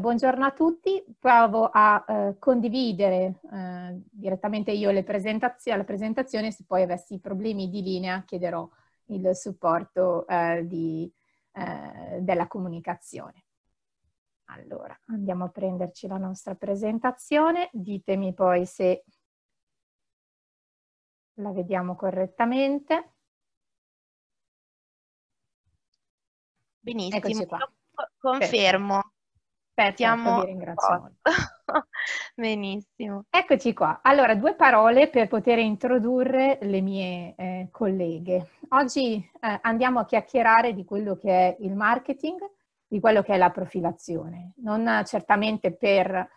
Buongiorno a tutti, provo a condividere direttamente io la presentazione, se poi avessi problemi di linea chiederò il supporto della comunicazione. Allora, andiamo a prenderci la nostra presentazione, ditemi poi se la vediamo correttamente. Benissimo, eccoci qua. Confermo. Perfetto, vi ringrazio molto. Benissimo. Eccoci qua. Allora, due parole per poter introdurre le mie colleghe. Oggi andiamo a chiacchierare di quello che è il marketing, di quello che è la profilazione. Non certamente per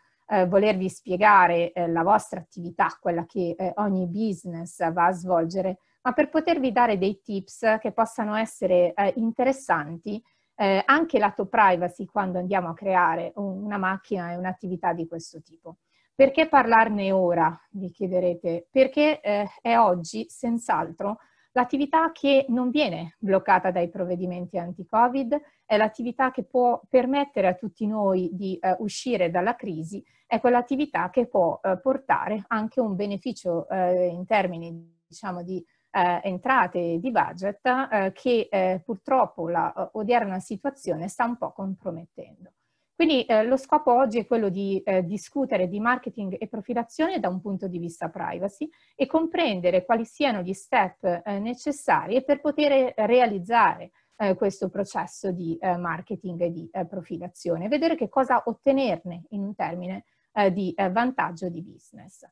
volervi spiegare la vostra attività, quella che ogni business va a svolgere, ma per potervi dare dei tips che possano essere interessanti anche lato privacy quando andiamo a creare una macchina e un'attività di questo tipo. Perché parlarne ora, vi chiederete? Perché è oggi senz'altro l'attività che non viene bloccata dai provvedimenti anti-Covid, è l'attività che può permettere a tutti noi di uscire dalla crisi, è quell'attività che può portare anche un beneficio in termini, diciamo, di entrate di budget che purtroppo la odierna situazione sta un po' compromettendo. Quindi lo scopo oggi è quello di discutere di marketing e profilazione da un punto di vista privacy e comprendere quali siano gli step necessari per poter realizzare questo processo di marketing e di profilazione, vedere che cosa ottenerne in un termine di vantaggio di business.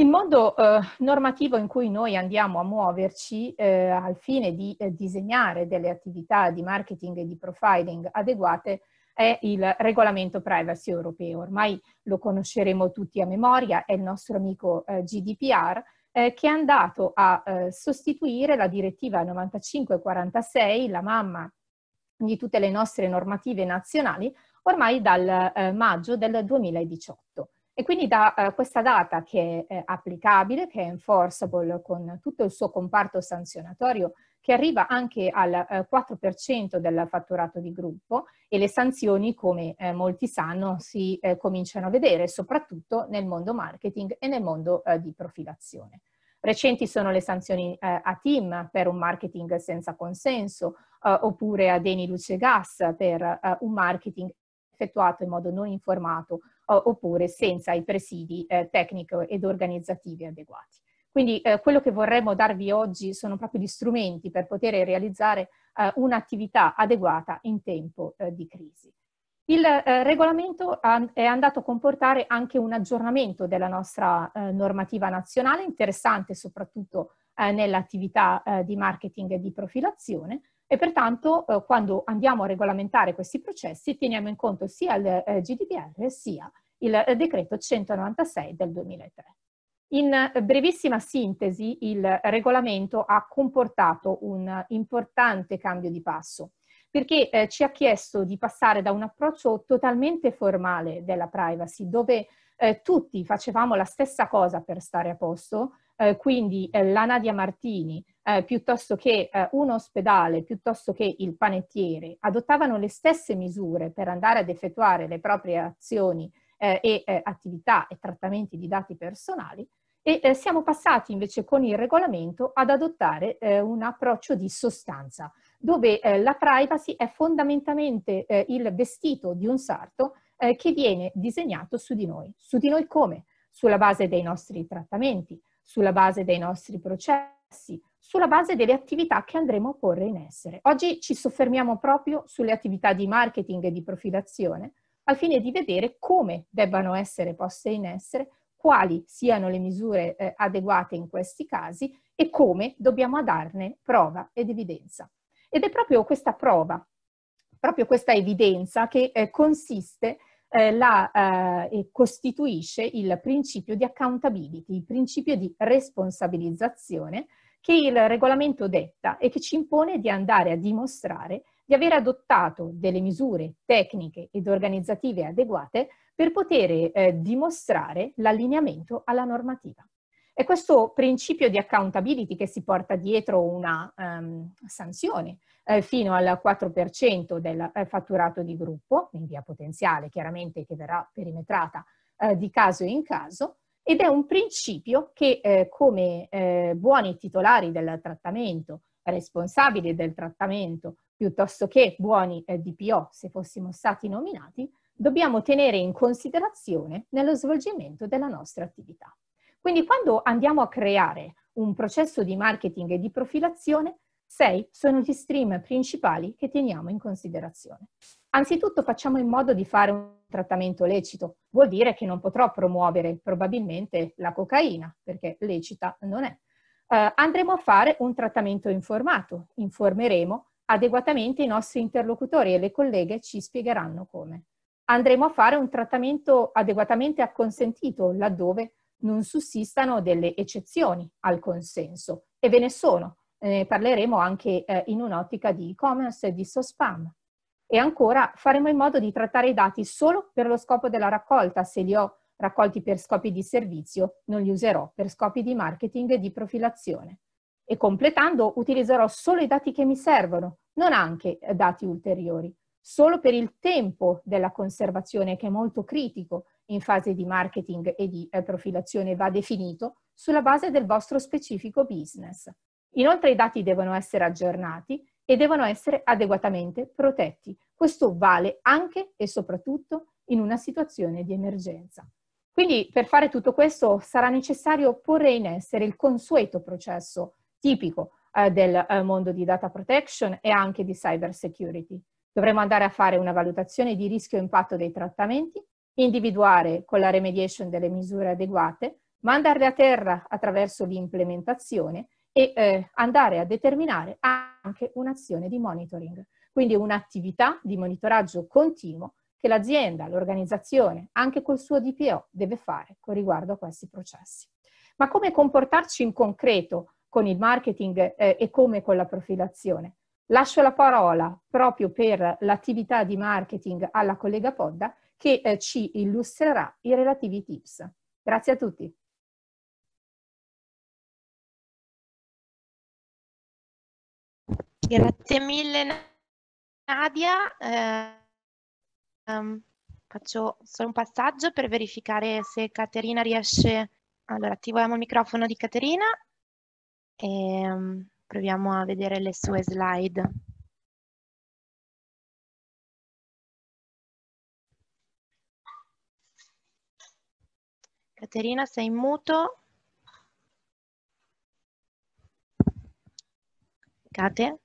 Il mondo normativo in cui noi andiamo a muoverci al fine di disegnare delle attività di marketing e di profiling adeguate è il regolamento privacy europeo. Ormai lo conosceremo tutti a memoria, è il nostro amico GDPR che è andato a sostituire la direttiva 9546, la mamma di tutte le nostre normative nazionali, ormai dal maggio del 2018. E quindi da questa data che è applicabile, che è enforceable con tutto il suo comparto sanzionatorio, che arriva anche al 4% del fatturato di gruppo, e le sanzioni, come molti sanno, si cominciano a vedere, soprattutto nel mondo marketing e nel mondo di profilazione. Recenti sono le sanzioni a team per un marketing senza consenso, oppure a Deni Luce Gas per un marketing effettuato in modo non informato, oppure senza i presidi tecnico ed organizzativi adeguati. Quindi quello che vorremmo darvi oggi sono proprio gli strumenti per poter realizzare un'attività adeguata in tempo di crisi. Il regolamento è andato a comportare anche un aggiornamento della nostra normativa nazionale, interessante soprattutto nell'attività di marketing e di profilazione, e pertanto quando andiamo a regolamentare questi processi teniamo in conto sia il GDPR sia il decreto 196 del 2003. In brevissima sintesi il regolamento ha comportato un importante cambio di passo perché ci ha chiesto di passare da un approccio totalmente formale della privacy dove tutti facevamo la stessa cosa per stare a posto, quindi la Nadia Martini piuttosto che un ospedale, piuttosto che il panettiere, adottavano le stesse misure per andare ad effettuare le proprie azioni e attività e trattamenti di dati personali, e siamo passati invece con il regolamento ad adottare un approccio di sostanza, dove la privacy è fondamentalmente il vestito di un sarto che viene disegnato su di noi. Su di noi come? Sulla base dei nostri trattamenti, sulla base dei nostri processi, sulla base delle attività che andremo a porre in essere. Oggi ci soffermiamo proprio sulle attività di marketing e di profilazione al fine di vedere come debbano essere poste in essere, quali siano le misure adeguate in questi casi e come dobbiamo darne prova ed evidenza. Ed è proprio questa prova, proprio questa evidenza che consiste e costituisce il principio di accountability, il principio di responsabilizzazione che il regolamento detta e che ci impone di andare a dimostrare di aver adottato delle misure tecniche ed organizzative adeguate per poter dimostrare l'allineamento alla normativa. E questo principio di accountability, che si porta dietro una sanzione fino al 4% del fatturato di gruppo, in via potenziale chiaramente, che verrà perimetrata di caso in caso, ed è un principio che come buoni titolari del trattamento, responsabili del trattamento, piuttosto che buoni DPO, se fossimo stati nominati, dobbiamo tenere in considerazione nello svolgimento della nostra attività. Quindi quando andiamo a creare un processo di marketing e di profilazione, 6 sono gli stream principali che teniamo in considerazione. Anzitutto facciamo in modo di fare un trattamento lecito, vuol dire che non potrò promuovere probabilmente la cocaina, perché lecita non è. Andremo a fare un trattamento informato, informeremo adeguatamente i nostri interlocutori e le colleghe ci spiegheranno come. Andremo a fare un trattamento adeguatamente acconsentito laddove non sussistano delle eccezioni al consenso, e ve ne sono, ne parleremo anche in un'ottica di e-commerce e di sospam. E ancora faremo in modo di trattare i dati solo per lo scopo della raccolta, se li ho raccolti per scopi di servizio non li userò per scopi di marketing e di profilazione. E completando utilizzerò solo i dati che mi servono, non anche dati ulteriori, solo per il tempo della conservazione che è molto critico in fase di marketing e di profilazione, va definito sulla base del vostro specifico business. Inoltre i dati devono essere aggiornati e devono essere adeguatamente protetti. Questo vale anche e soprattutto in una situazione di emergenza. Quindi per fare tutto questo sarà necessario porre in essere il consueto processo tipico del mondo di data protection e anche di cyber security. Dovremo andare a fare una valutazione di rischio e impatto dei trattamenti, individuare con la remediation delle misure adeguate, mandarle a terra attraverso l'implementazione e andare a determinare anche un'azione di monitoring, quindi un'attività di monitoraggio continuo che l'azienda, l'organizzazione, anche col suo DPO deve fare con riguardo a questi processi. Ma come comportarci in concreto con il marketing e come con la profilazione? Lascio la parola proprio per l'attività di marketing alla collega Podda, che ci illustrerà i relativi tips. Grazie a tutti. Grazie mille Nadia. Faccio solo un passaggio per verificare se Caterina riesce. Allora, attiviamo il microfono di Caterina e proviamo a vedere le sue slide. Caterina, sei in muto? Cate?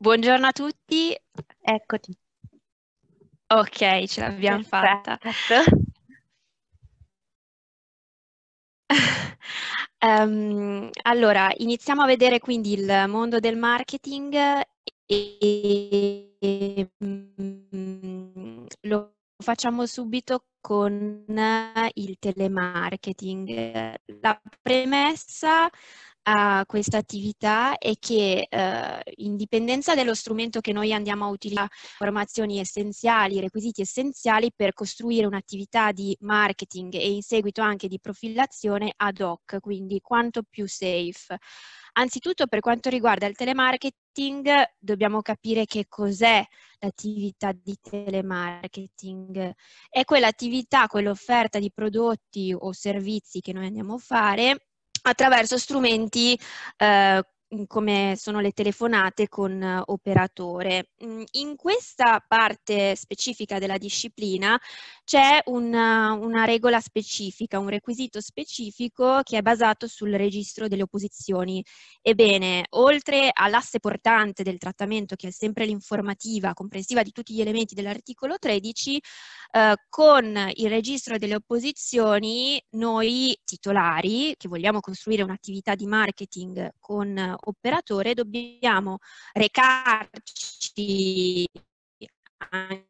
Buongiorno a tutti, eccoti. Ok, ce l'abbiamo fatta. Allora, iniziamo a vedere quindi il mondo del marketing e lo facciamo subito con il telemarketing. La premessa a questa attività è che in dipendenza dello strumento che noi andiamo a utilizzare, informazioni essenziali, requisiti essenziali per costruire un'attività di marketing e in seguito anche di profilazione ad hoc, quindi quanto più safe. Anzitutto per quanto riguarda il telemarketing dobbiamo capire che cos'è l'attività di telemarketing. È quell'attività, quell'offerta di prodotti o servizi che noi andiamo a fare attraverso strumenti come sono le telefonate con operatore. In questa parte specifica della disciplina c'è una regola specifica, un requisito specifico che è basato sul registro delle opposizioni. Ebbene, oltre all'asse portante del trattamento, che è sempre l'informativa comprensiva di tutti gli elementi dell'articolo 13, con il registro delle opposizioni noi titolari, che vogliamo costruire un'attività di marketing con operatore, dobbiamo recarci anche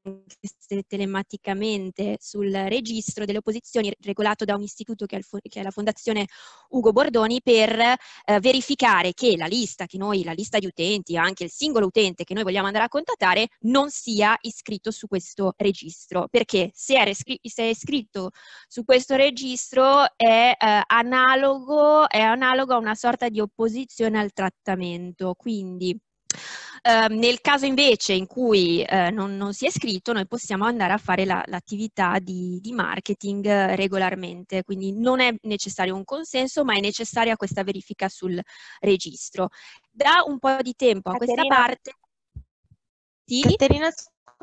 se telematicamente, sul registro delle opposizioni regolato da un istituto che è la Fondazione Ugo Bordoni, per verificare che la lista di utenti, anche il singolo utente che noi vogliamo andare a contattare, non sia iscritto su questo registro, perché se è iscritto su questo registro è analogo a una sorta di opposizione al trattamento. Quindi nel caso invece in cui non si è iscritto, noi possiamo andare a fare l'attività di marketing regolarmente, quindi non è necessario un consenso, ma è necessaria questa verifica sul registro. Da un po' di tempo a questa parte... Sì? Caterina,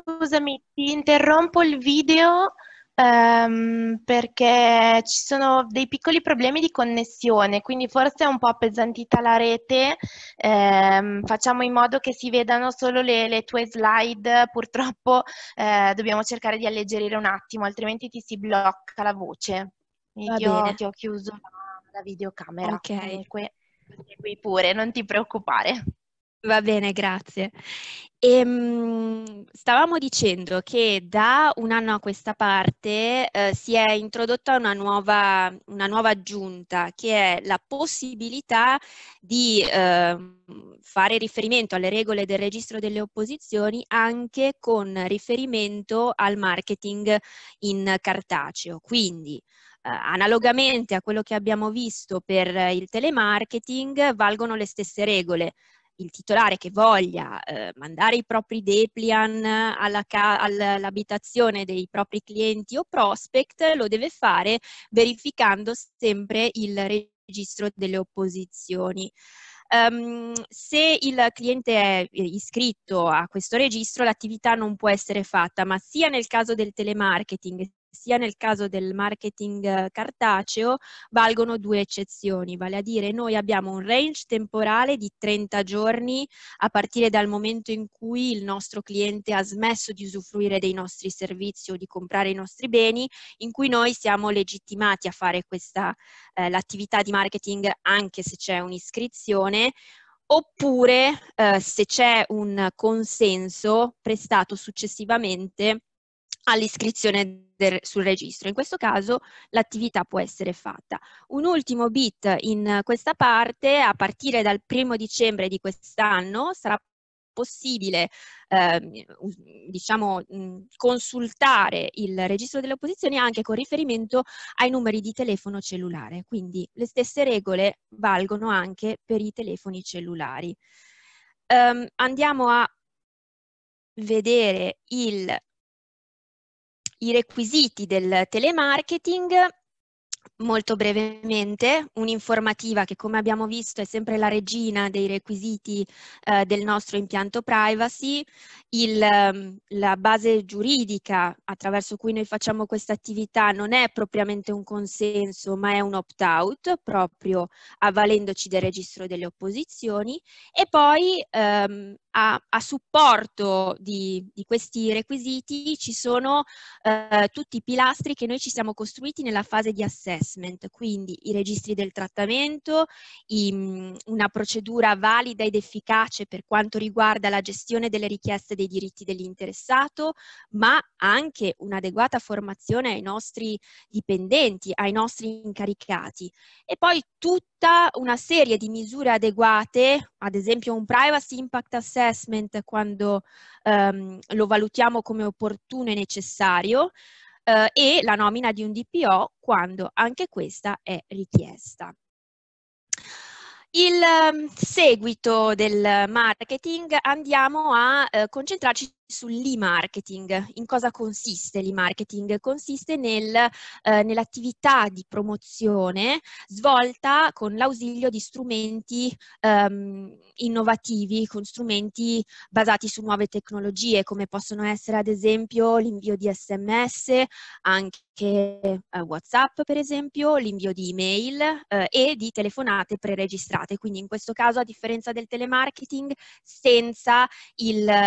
scusami, ti interrompo il video perché ci sono dei piccoli problemi di connessione, quindi forse è un po' appesantita la rete. Facciamo in modo che si vedano solo le tue slide, purtroppo dobbiamo cercare di alleggerire un attimo, altrimenti ti si blocca la voce. Io ti ho chiuso la videocamera, okay. Comunque qui pure, non ti preoccupare. Va bene, grazie. Stavamo dicendo che da un anno a questa parte si è introdotta una nuova aggiunta, che è la possibilità di fare riferimento alle regole del registro delle opposizioni anche con riferimento al marketing in cartaceo. Quindi, analogamente a quello che abbiamo visto per il telemarketing, valgono le stesse regole. Il titolare che voglia mandare i propri Deplian all'abitazione dei propri clienti o prospect lo deve fare verificando sempre il registro delle opposizioni. Se il cliente è iscritto a questo registro, l'attività non può essere fatta, ma sia nel caso del telemarketing sia nel caso del marketing cartaceo valgono due eccezioni, vale a dire noi abbiamo un range temporale di 30 giorni a partire dal momento in cui il nostro cliente ha smesso di usufruire dei nostri servizi o di comprare i nostri beni, in cui noi siamo legittimati a fare questa l'attività di marketing anche se c'è un'iscrizione. Oppure se c'è un consenso prestato successivamente all'iscrizione sul registro. In questo caso l'attività può essere fatta. Un ultimo bit in questa parte: a partire dal 1° dicembre di quest'anno sarà possibile consultare il registro delle opposizioni anche con riferimento ai numeri di telefono cellulare, quindi le stesse regole valgono anche per i telefoni cellulari. Andiamo a vedere i requisiti del telemarketing molto brevemente. Un'informativa che, come abbiamo visto, è sempre la regina dei requisiti del nostro impianto privacy. La base giuridica attraverso cui noi facciamo questa attività non è propriamente un consenso, ma è un opt-out, proprio avvalendoci del registro delle opposizioni. E poi a supporto di questi requisiti ci sono tutti i pilastri che noi ci siamo costruiti nella fase di assessment, quindi i registri del trattamento, una procedura valida ed efficace per quanto riguarda la gestione delle richieste dei diritti dell'interessato, ma anche un'adeguata formazione ai nostri dipendenti, ai nostri incaricati. E poi tutta una serie di misure adeguate, ad esempio un privacy impact assessment, quando lo valutiamo come opportuno e necessario, e la nomina di un DPO quando anche questa è richiesta. Il seguito del marketing: andiamo a concentrarci sull'e-marketing. In cosa consiste l'e-marketing? Consiste nell'attività di promozione svolta con l'ausilio di strumenti innovativi, con strumenti basati su nuove tecnologie, come possono essere ad esempio l'invio di SMS, anche WhatsApp per esempio, l'invio di email e di telefonate preregistrate. Quindi in questo caso, a differenza del telemarketing, senza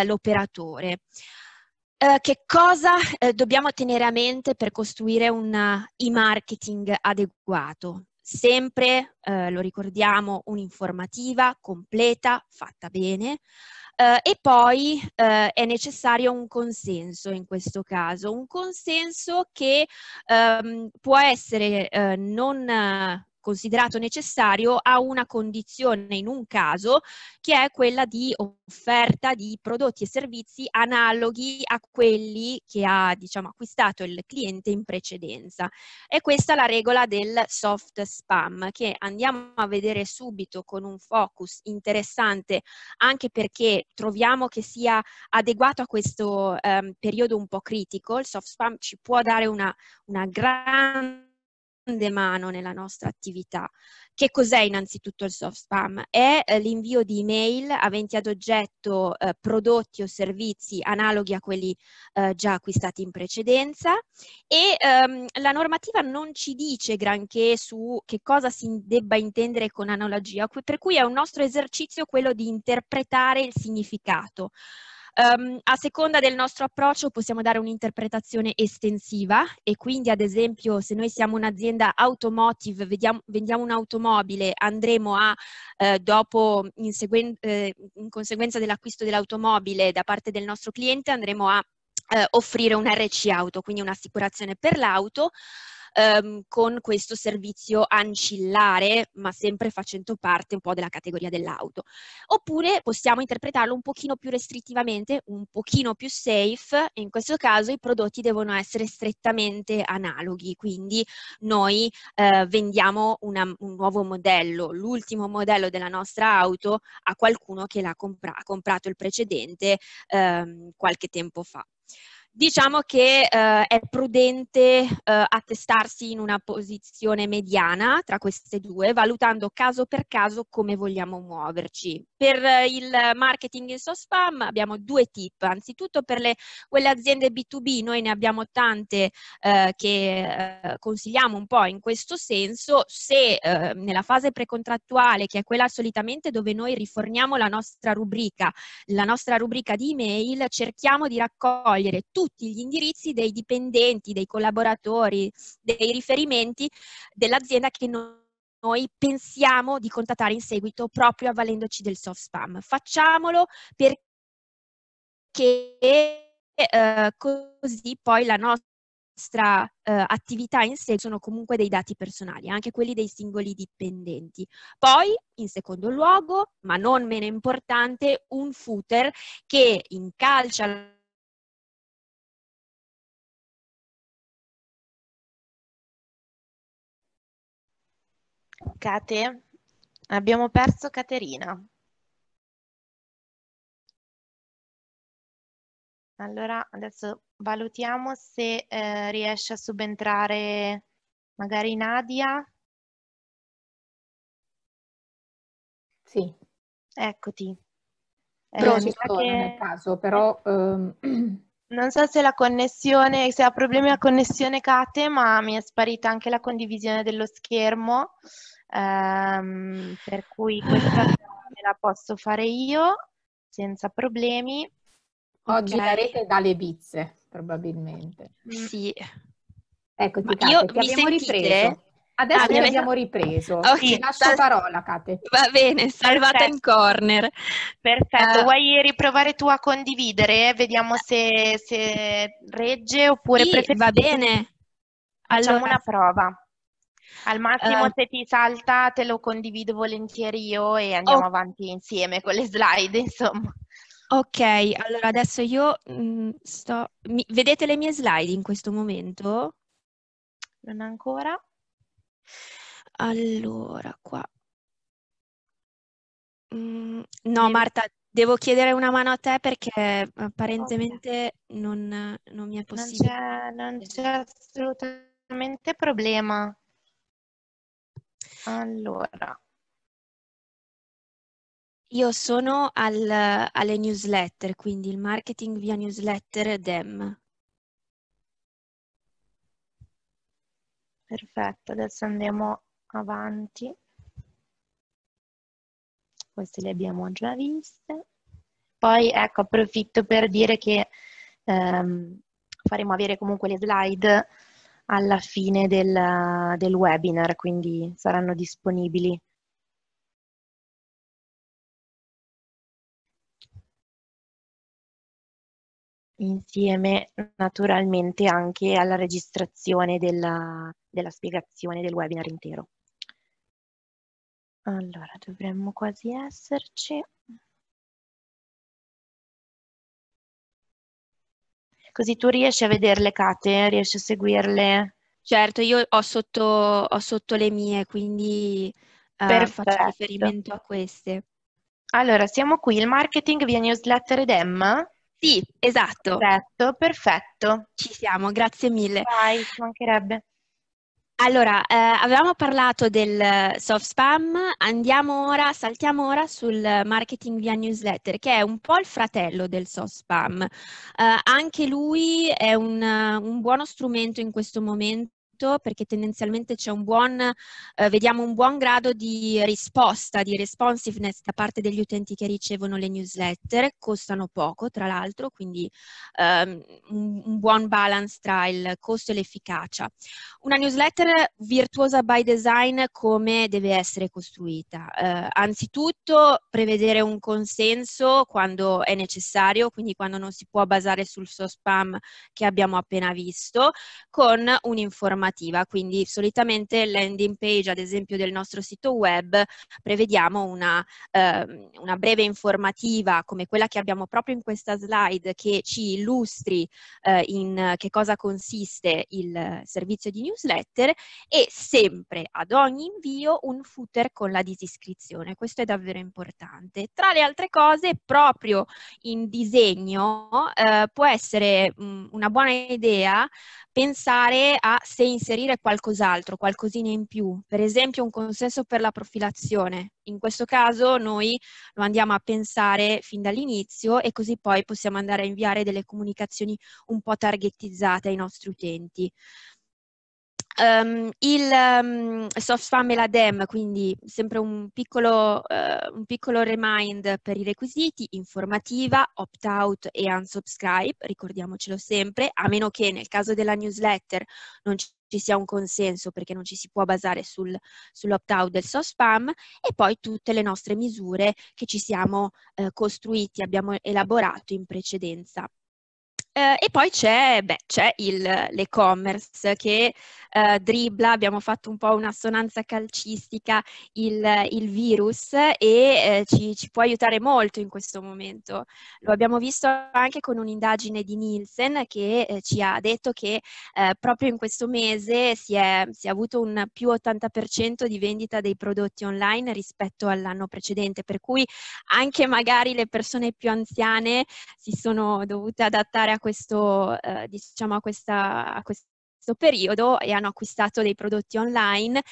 l'operatore. Che cosa dobbiamo tenere a mente per costruire un e-marketing adeguato? Sempre, lo ricordiamo, un'informativa completa, fatta bene, E poi è necessario un consenso in questo caso, un consenso che può essere non considerato necessario a una condizione in un caso, che è quella di offerta di prodotti e servizi analoghi a quelli che ha, diciamo, acquistato il cliente in precedenza. E questa è la regola del soft spam, che andiamo a vedere subito con un focus interessante, anche perché troviamo che sia adeguato a questo periodo un po' critico. Il soft spam ci può dare una grande mano nella nostra attività. Che cos'è innanzitutto il soft spam? È l'invio di email aventi ad oggetto prodotti o servizi analoghi a quelli già acquistati in precedenza, e la normativa non ci dice granché su che cosa si debba intendere con analogia, per cui è un nostro esercizio quello di interpretare il significato. A seconda del nostro approccio possiamo dare un'interpretazione estensiva, e quindi ad esempio se noi siamo un'azienda automotive, vendiamo un'automobile, andremo a, in conseguenza dell'acquisto dell'automobile da parte del nostro cliente, andremo a offrire un RC auto, quindi un'assicurazione per l'auto, con questo servizio ancillare, ma sempre facendo parte un po' della categoria dell'auto. Oppure possiamo interpretarlo un pochino più restrittivamente, un pochino più safe, e in questo caso i prodotti devono essere strettamente analoghi, quindi noi vendiamo un nuovo modello, l'ultimo modello della nostra auto, a qualcuno che l'ha comprato il precedente qualche tempo fa. Diciamo che è prudente attestarsi in una posizione mediana tra queste due, valutando caso per caso come vogliamo muoverci. Per il marketing in soft spam abbiamo due tip. Anzitutto per quelle aziende B2B, noi ne abbiamo tante che consigliamo un po' in questo senso. Se nella fase precontrattuale, che è quella solitamente dove noi riforniamo la nostra rubrica di email, cerchiamo di raccogliere tutti gli indirizzi dei dipendenti, dei collaboratori, dei riferimenti dell'azienda che noi pensiamo di contattare in seguito, proprio avvalendoci del soft spam. Facciamolo perché così poi la nostra attività in sé sono comunque dei dati personali, anche quelli dei singoli dipendenti. Poi, in secondo luogo, ma non meno importante, un footer che incalcia Kate, abbiamo perso Caterina. Allora adesso valutiamo se riesce a subentrare magari Nadia. Sì. Eccoti. Pronti, nel caso, però... Non so se se ha problemi a connessione Kate, ma mi è sparita anche la condivisione dello schermo, per cui questa me la posso fare io senza problemi. Oggi okay. La rete dà le bizze, probabilmente. Sì. Ecco, Kate, ripreso. Adesso abbiamo ripreso. Okay. Ti lascio parola, Kate. Va bene, salvata in corner. Perfetto, vuoi riprovare tu a condividere? Vediamo se regge, oppure sì, preferisci. Va bene. Facciamo una prova. Al massimo se ti salta te lo condivido volentieri io e andiamo avanti insieme con le slide, insomma. Ok, allora adesso io vedete le mie slide in questo momento? Non ancora. Allora, qua. No, Marta, devo chiedere una mano a te perché apparentemente non mi è possibile. Non c'è assolutamente problema. Allora. Io sono alle newsletter, quindi il marketing via newsletter DEM. Perfetto, adesso andiamo avanti. Queste le abbiamo già viste. Poi ecco, approfitto per dire che faremo avere comunque le slide alla fine del webinar, quindi saranno disponibili. insieme naturalmente anche alla registrazione della spiegazione del webinar intero. Allora, dovremmo quasi esserci. Così tu riesci a vederle, Kate? Riesci a seguirle? Certo, io ho sotto le mie, quindi faccio riferimento a queste. Allora, siamo qui, il marketing via newsletter ed Emma? Sì, esatto. Perfetto, perfetto. Ci siamo, grazie mille. Vai, ci mancherebbe. Allora, avevamo parlato del soft spam, saltiamo ora sul marketing via newsletter, che è un po' il fratello del soft spam. Anche lui è un buono strumento in questo momento, perché tendenzialmente c'è vediamo un buon grado di risposta, di responsiveness da parte degli utenti che ricevono le newsletter, costano poco tra l'altro, quindi un buon balance tra il costo e l'efficacia. Una newsletter virtuosa by design come deve essere costruita? Anzitutto prevedere un consenso quando è necessario, quindi quando non si può basare sul soft spam che abbiamo appena visto, con un'informazione. Quindi solitamente landing page, ad esempio, del nostro sito web, prevediamo una breve informativa come quella che abbiamo proprio in questa slide, che ci illustri in che cosa consiste il servizio di newsletter, e sempre ad ogni invio un footer con la disiscrizione. Questo è davvero importante. Tra le altre cose, proprio in disegno può essere una buona idea pensare a se inserire qualcos'altro, qualcosina in più, per esempio un consenso per la profilazione. In questo caso noi lo andiamo a pensare fin dall'inizio, e così poi possiamo andare a inviare delle comunicazioni un po' targetizzate ai nostri utenti. Il soft spam e la DEM, quindi sempre un piccolo remind per i requisiti: informativa, opt-out e unsubscribe, ricordiamocelo sempre, a meno che nel caso della newsletter non ci sia un consenso, perché non ci si può basare sull'opt-out del soft spam. E poi tutte le nostre misure che ci siamo costruiti, abbiamo elaborato in precedenza. E poi c'è l'e-commerce che dribbla, abbiamo fatto un po' un'assonanza calcistica, il virus, e ci può aiutare molto in questo momento. Lo abbiamo visto anche con un'indagine di Nielsen che ci ha detto che proprio in questo mese si è avuto un più 80% di vendita dei prodotti online rispetto all'anno precedente, per cui anche magari le persone più anziane si sono dovute adattare a questo, diciamo, a questo periodo, e hanno acquistato dei prodotti online.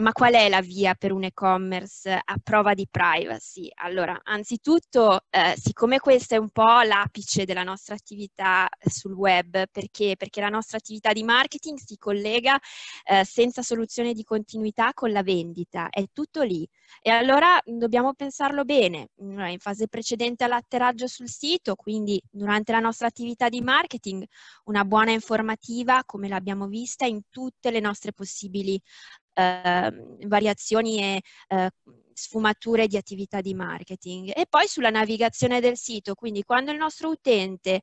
Ma qual è la via per un e-commerce a prova di privacy? Allora, anzitutto, siccome questo è un po' l'apice della nostra attività sul web, perché la nostra attività di marketing si collega senza soluzione di continuità con la vendita, è tutto lì. E allora dobbiamo pensarlo bene, in fase precedente all'atterraggio sul sito, quindi durante la nostra attività di marketing, una buona informativa come l'abbiamo vista in tutte le nostre possibili variazioni e sfumature di attività di marketing, e poi sulla navigazione del sito, quindi quando il nostro utente,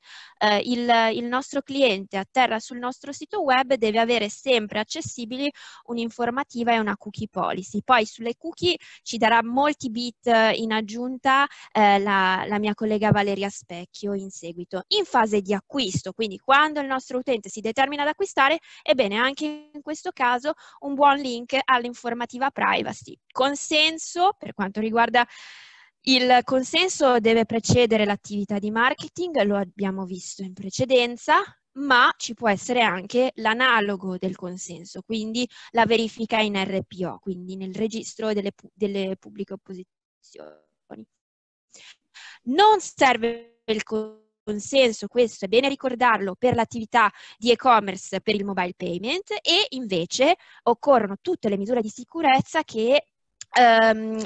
il nostro cliente atterra sul nostro sito web, deve avere sempre accessibili un'informativa e una cookie policy. Poi sulle cookie ci darà molti bit in aggiunta la mia collega Valeria Specchio in seguito. In fase di acquisto, quindi quando il nostro utente si determina ad acquistare, ebbene anche in questo caso un buon link all'informativa privacy. Consenso, per quanto riguarda il consenso, deve precedere l'attività di marketing, lo abbiamo visto in precedenza, ma ci può essere anche l'analogo del consenso, quindi la verifica in RPO, quindi nel registro delle pubbliche opposizioni. Non serve il consenso, questo è bene ricordarlo, per l'attività di e-commerce, per il mobile payment, e invece occorrono tutte le misure di sicurezza che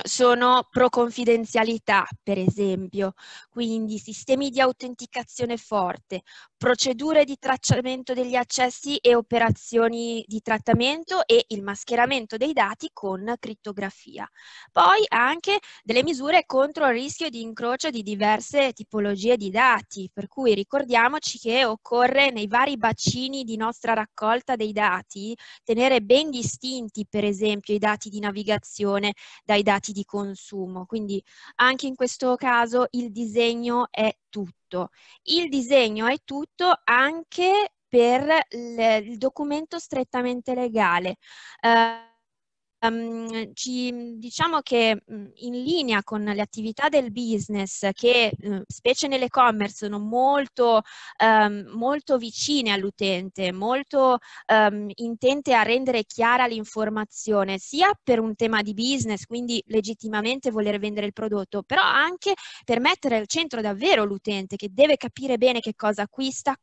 sono pro confidenzialità, per esempio, quindi sistemi di autenticazione forte, procedure di tracciamento degli accessi e operazioni di trattamento e il mascheramento dei dati con crittografia. Poi anche delle misure contro il rischio di incrocio di diverse tipologie di dati, per cui ricordiamoci che occorre nei vari bacini di nostra raccolta dei dati tenere ben distinti, per esempio, i dati di navigazione dai dati di consumo, quindi anche in questo caso il disegno è tutto. Il disegno è tutto anche per il documento strettamente legale. Diciamo che in linea con le attività del business che specie nell'e-commerce sono molto vicine all'utente, molto intente a rendere chiara l'informazione, sia per un tema di business, quindi legittimamente voler vendere il prodotto, però anche per mettere al centro davvero l'utente, che deve capire bene che cosa acquista,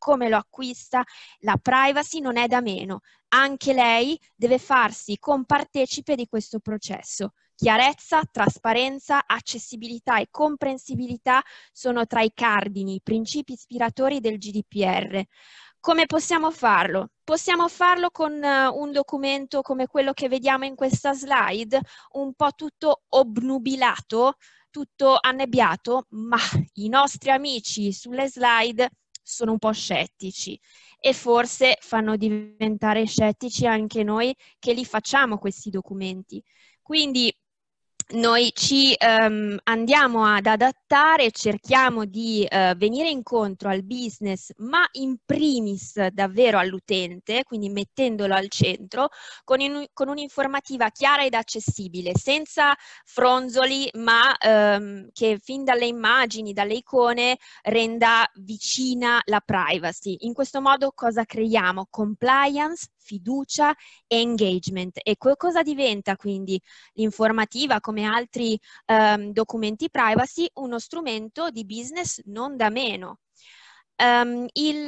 come lo acquista. La privacy non è da meno, anche lei deve farsi compartecipe di questo processo. Chiarezza, trasparenza, accessibilità e comprensibilità sono tra i cardini, i principi ispiratori del GDPR. Come possiamo farlo? Possiamo farlo con un documento come quello che vediamo in questa slide, un po' tutto obnubilato, tutto annebbiato, ma i nostri amici sulle slide sono un po' scettici e forse fanno diventare scettici anche noi che li facciamo questi documenti. Quindi noi ci andiamo ad adattare, cerchiamo di venire incontro al business, ma in primis davvero all'utente, quindi mettendolo al centro, con un'informativa chiara ed accessibile, senza fronzoli, ma che fin dalle immagini, dalle icone, renda vicina la privacy. In questo modo cosa creiamo? Compliance, fiducia e engagement. E cosa diventa quindi l'informativa, come altri documenti privacy, uno strumento di business non da meno. I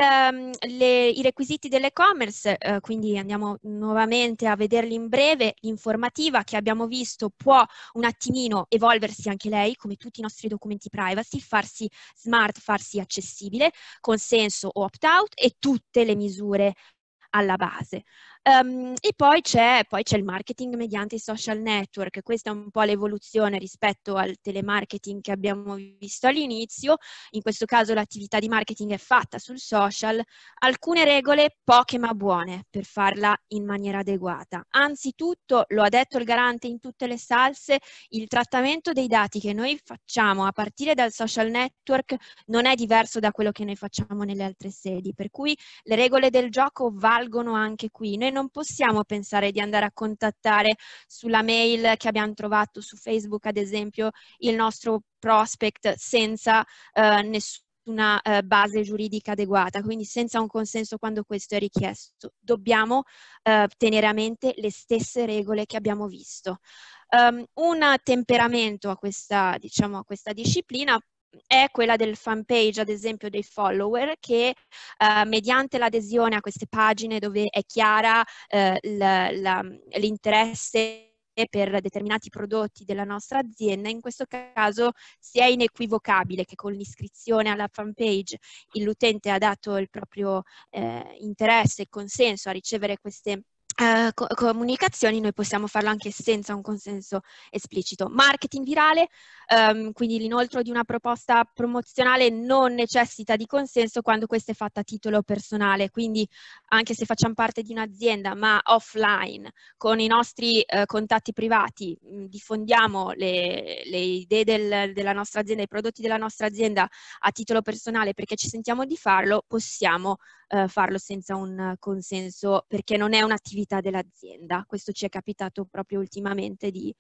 requisiti dell'e-commerce, quindi andiamo nuovamente a vederli in breve. L'informativa che abbiamo visto può un attimino evolversi anche lei, come tutti i nostri documenti privacy, farsi smart, farsi accessibile, consenso o opt-out e tutte le misure alla base. E poi c'è il marketing mediante i social network. Questa è un po' l'evoluzione rispetto al telemarketing che abbiamo visto all'inizio. In questo caso l'attività di marketing è fatta sul social. Alcune regole, poche ma buone, per farla in maniera adeguata. Anzitutto, lo ha detto il Garante in tutte le salse, il trattamento dei dati che noi facciamo a partire dal social network non è diverso da quello che noi facciamo nelle altre sedi, per cui le regole del gioco valgono anche qui. Noi non possiamo pensare di andare a contattare sulla mail che abbiamo trovato su Facebook, ad esempio, il nostro prospect senza nessuna base giuridica adeguata, quindi senza un consenso quando questo è richiesto. Dobbiamo tenere a mente le stesse regole che abbiamo visto. Un temperamento a questa disciplina è quella del fan page, ad esempio, dei follower, che mediante l'adesione a queste pagine dove è chiara l'interesse per determinati prodotti della nostra azienda, in questo caso si è inequivocabile che con l'iscrizione alla fan page l'utente ha dato il proprio interesse e consenso a ricevere queste comunicazioni. Noi possiamo farlo anche senza un consenso esplicito. Marketing virale, quindi l'inoltro di una proposta promozionale non necessita di consenso quando questa è fatta a titolo personale, quindi anche se facciamo parte di un'azienda ma offline, con i nostri contatti privati diffondiamo le idee della nostra azienda, i prodotti della nostra azienda a titolo personale perché ci sentiamo di farlo, possiamo farlo senza un consenso perché non è un'attività dell'azienda. Questo ci è capitato proprio ultimamente di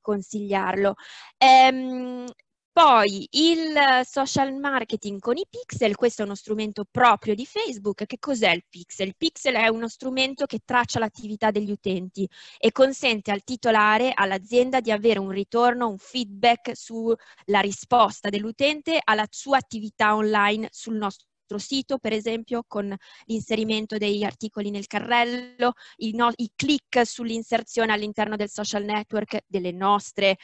consigliarlo. Poi il social marketing con i pixel, questo è uno strumento proprio di Facebook. Che cos'è il pixel? Il pixel è uno strumento che traccia l'attività degli utenti e consente al titolare, all'azienda, di avere un ritorno, un feedback sulla risposta dell'utente alla sua attività online sul nostro nostro sito, per esempio con l'inserimento degli articoli nel carrello, i click sull'inserzione all'interno del social network dei nostri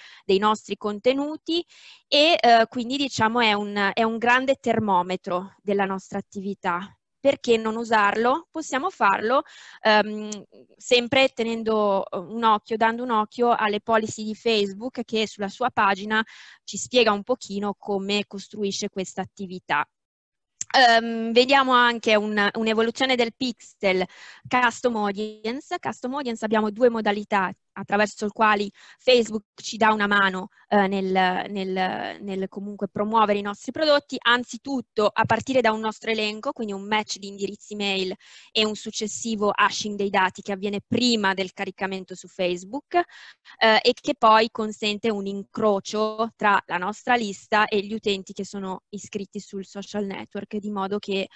contenuti, e quindi diciamo è un grande termometro della nostra attività. Perché non usarlo? Possiamo farlo sempre tenendo un occhio, dando un occhio alle policy di Facebook, che sulla sua pagina ci spiega un pochino come costruisce questa attività. Vediamo anche un'evoluzione del pixel custom audience. Custom audience abbiamo due modalità attraverso le quali Facebook ci dà una mano nel comunque promuovere i nostri prodotti, anzitutto a partire da un nostro elenco, quindi un match di indirizzi mail e un successivo hashing dei dati che avviene prima del caricamento su Facebook e che poi consente un incrocio tra la nostra lista e gli utenti che sono iscritti sul social network, di modo che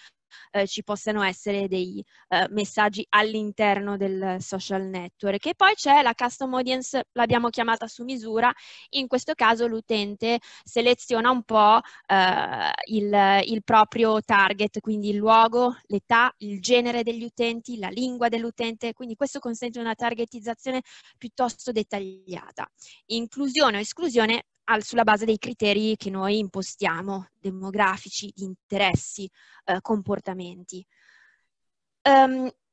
ci possano essere dei messaggi all'interno del social network. E poi c'è la custom audience, l'abbiamo chiamata su misura. In questo caso l'utente seleziona un po' il proprio target, quindi il luogo, l'età, il genere degli utenti, la lingua dell'utente, quindi questo consente una targetizzazione piuttosto dettagliata. Inclusione o esclusione sulla base dei criteri che noi impostiamo, demografici, di interessi, comportamenti.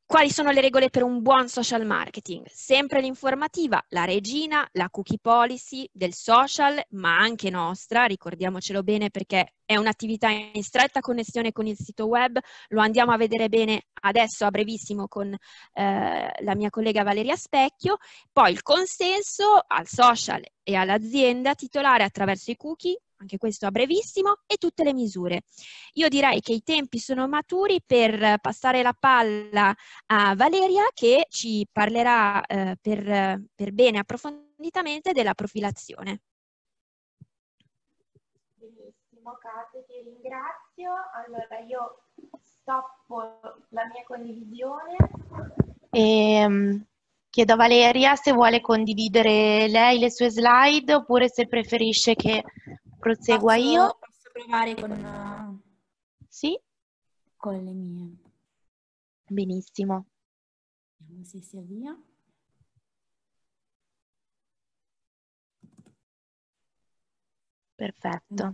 Quali sono le regole per un buon social marketing? Sempre l'informativa, la regina, la cookie policy del social, ma anche nostra, ricordiamocelo bene perché è un'attività in stretta connessione con il sito web, lo andiamo a vedere bene adesso a brevissimo con la mia collega Valeria Specchio. Poi il consenso al social e all'azienda titolare attraverso i cookie, anche questo a brevissimo, e tutte le misure. Io direi che i tempi sono maturi per passare la palla a Valeria, che ci parlerà per bene approfonditamente della profilazione. Benissimo, Kate, ti ringrazio. Allora io stoppo la mia condivisione e chiedo a Valeria se vuole condividere lei le sue slide oppure se preferisce che prosegua io. Posso provare con... Sì? Con le mie. Benissimo. Vediamo se si avvia. Perfetto.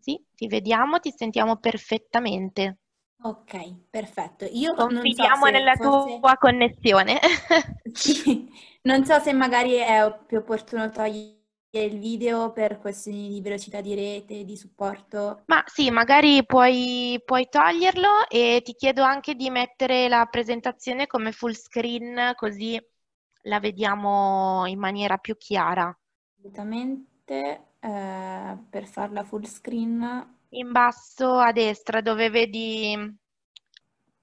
Sì, ti vediamo, ti sentiamo perfettamente. Ok, perfetto. Io confidiamo nella tua connessione. Non so se magari è più opportuno togliere il video per questioni di velocità di rete, di supporto. Ma sì, magari puoi toglierlo, e ti chiedo anche di mettere la presentazione come full screen, così la vediamo in maniera più chiara. Assolutamente, per farla full screen. In basso a destra dove vedi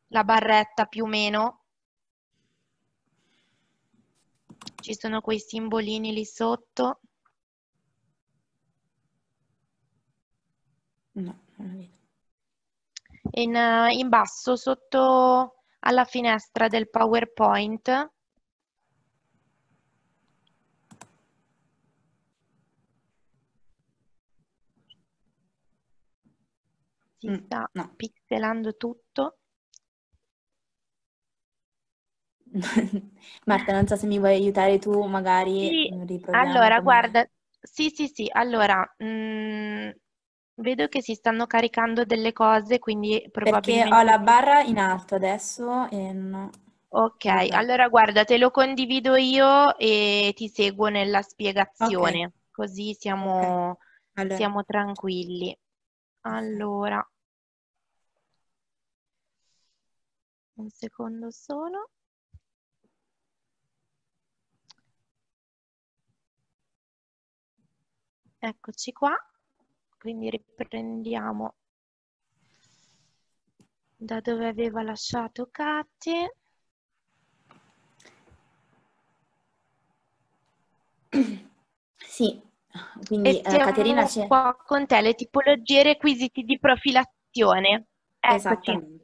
la barretta più o meno, ci sono quei simbolini lì sotto. No, non la vedo. In basso, sotto alla finestra del PowerPoint, si sta pixelando tutto. Marta, non so se mi vuoi aiutare tu, magari. Sì. Allora, guarda, sì, allora... vedo che si stanno caricando delle cose, quindi probabilmente... Perché ho la barra in alto adesso e no. Ok, allora guarda, te lo condivido io e ti seguo nella spiegazione, okay. Così siamo, allora, siamo tranquilli. Allora, un secondo solo. Eccoci qua. Quindi riprendiamo da dove aveva lasciato Kate. Sì, quindi Caterina c'è. Qua con te le tipologie e requisiti di profilazione. Eccoci.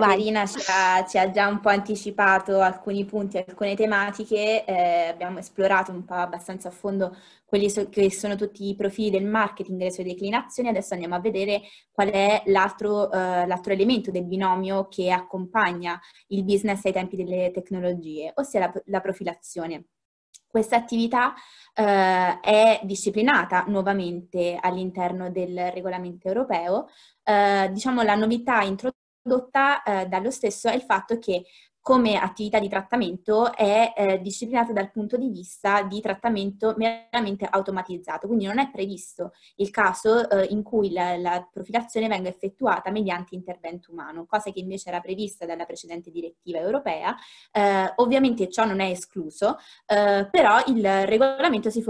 Caterina ci ha già un po' anticipato alcuni punti, alcune tematiche, abbiamo esplorato un po' abbastanza a fondo quelli che sono tutti i profili del marketing e le sue declinazioni. Adesso andiamo a vedere qual è l'altro elemento del binomio che accompagna il business ai tempi delle tecnologie, ossia la profilazione. Questa attività è disciplinata nuovamente all'interno del regolamento europeo. Diciamo la novità introdotta dallo stesso è il fatto che come attività di trattamento è disciplinata dal punto di vista di trattamento meramente automatizzato, quindi non è previsto il caso in cui la profilazione venga effettuata mediante intervento umano, cosa che invece era prevista dalla precedente direttiva europea. Ovviamente ciò non è escluso, però il regolamento si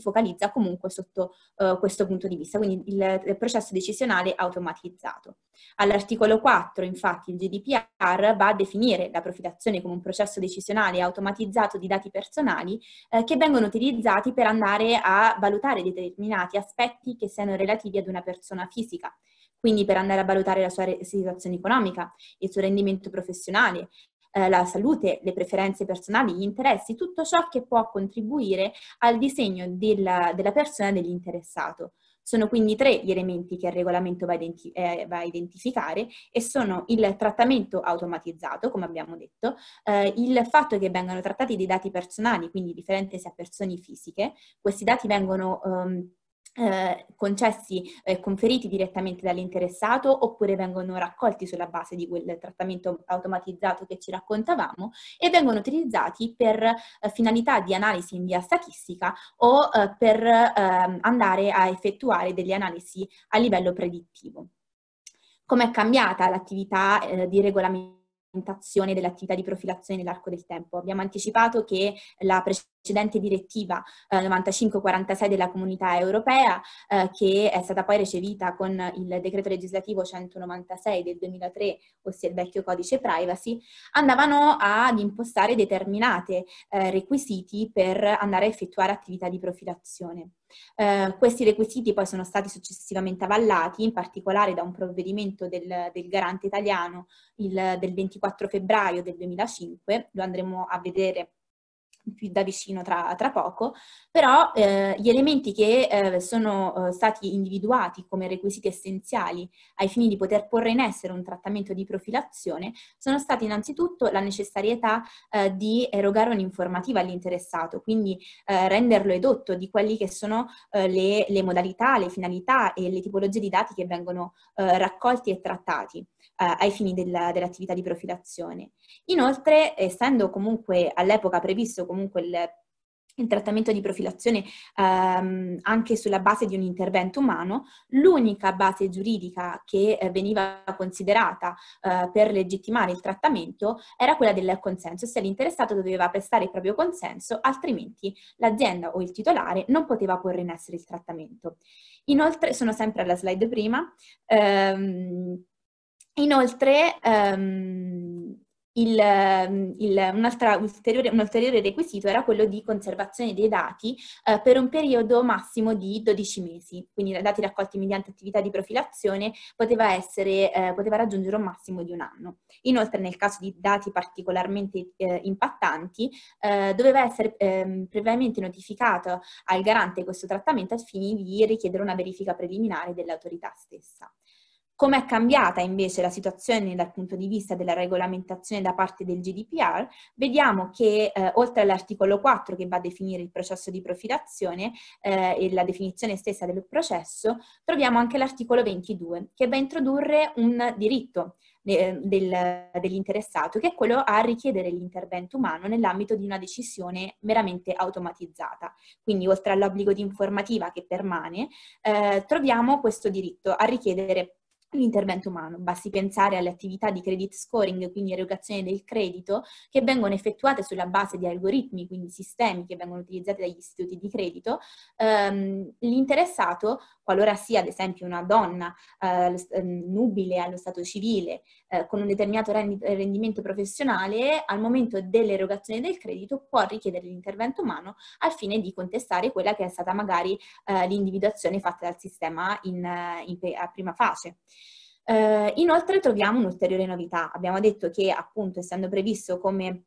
focalizza comunque sotto questo punto di vista, quindi il processo decisionale automatizzato. All'articolo 4, infatti, il GDPR va a definire la profilazione come un processo decisionale automatizzato di dati personali che vengono utilizzati per andare a valutare determinati aspetti che siano relativi ad una persona fisica, quindi per andare a valutare la sua situazione economica, il suo rendimento professionale, la salute, le preferenze personali, gli interessi, tutto ciò che può contribuire al disegno della persona dell'interessato. Sono quindi tre gli elementi che il regolamento va a identificare, e sono il trattamento automatizzato, come abbiamo detto, il fatto che vengano trattati dei dati personali, quindi riferenti a persone fisiche. Questi dati vengono concessi e conferiti direttamente dall'interessato, oppure vengono raccolti sulla base di quel trattamento automatizzato che ci raccontavamo, e vengono utilizzati per finalità di analisi in via statistica o per andare a effettuare delle analisi a livello predittivo. Com'è cambiata l'attività di regolamentazione dell'attività di profilazione nell'arco del tempo? Abbiamo anticipato che la precedente direttiva 9546 della Comunità Europea, che è stata poi recepita con il Decreto Legislativo 196 del 2003, ossia il vecchio Codice Privacy, andavano ad impostare determinati requisiti per andare a effettuare attività di profilazione. Questi requisiti poi sono stati successivamente avallati, in particolare da un provvedimento del Garante italiano del 24 febbraio del 2005, lo andremo a vedere più da vicino tra poco, però gli elementi che sono stati individuati come requisiti essenziali ai fini di poter porre in essere un trattamento di profilazione sono stati innanzitutto la necessarietà di erogare un'informativa all'interessato, quindi renderlo edotto di quelli che sono le modalità, le finalità e le tipologie di dati che vengono raccolti e trattati ai fini dell'attività di profilazione. Inoltre, essendo comunque all'epoca previsto comunque il trattamento di profilazione anche sulla base di un intervento umano, l'unica base giuridica che veniva considerata per legittimare il trattamento era quella del consenso, se l'interessato doveva prestare il proprio consenso, altrimenti l'azienda o il titolare non poteva porre in essere il trattamento. Inoltre, sono sempre alla slide prima, un ulteriore requisito era quello di conservazione dei dati per un periodo massimo di 12 mesi, quindi i dati raccolti mediante attività di profilazione poteva raggiungere un massimo di un anno. Inoltre, nel caso di dati particolarmente impattanti, doveva essere previamente notificato al Garante questo trattamento al fine di richiedere una verifica preliminare dell'autorità stessa. Com'è cambiata invece la situazione dal punto di vista della regolamentazione da parte del GDPR? Vediamo che oltre all'articolo 4 che va a definire il processo di profilazione e la definizione stessa del processo, troviamo anche l'articolo 22 che va a introdurre un diritto dell'interessato, che è quello a richiedere l'intervento umano nell'ambito di una decisione meramente automatizzata. Quindi, oltre all'obbligo di informativa che permane, troviamo questo diritto a richiedere l'intervento umano. Basti pensare alle attività di credit scoring, quindi erogazione del credito, che vengono effettuate sulla base di algoritmi, quindi sistemi che vengono utilizzati dagli istituti di credito. L'interessato, qualora sia ad esempio una donna nubile allo stato civile con un determinato rendimento professionale, al momento dell'erogazione del credito può richiedere l'intervento umano al fine di contestare quella che è stata magari l'individuazione fatta dal sistema a prima fase. Inoltre troviamo un'ulteriore novità. Abbiamo detto che, appunto, essendo previsto come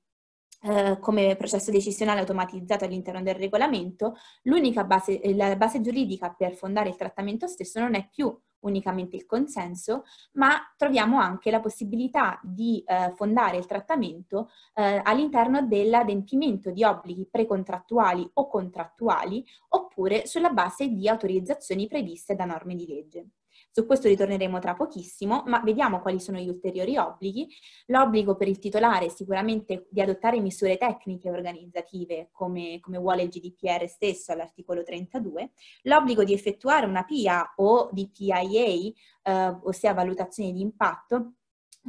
processo decisionale automatizzato all'interno del regolamento, l'unica base, la base giuridica per fondare il trattamento stesso non è più unicamente il consenso, ma troviamo anche la possibilità di fondare il trattamento all'interno dell'adempimento di obblighi precontrattuali o contrattuali, oppure sulla base di autorizzazioni previste da norme di legge. Su questo ritorneremo tra pochissimo, ma vediamo quali sono gli ulteriori obblighi. L'obbligo per il titolare è sicuramente di adottare misure tecniche e organizzative, come vuole il GDPR stesso all'articolo 32, l'obbligo di effettuare una PIA o di PIA, ossia valutazione di impatto,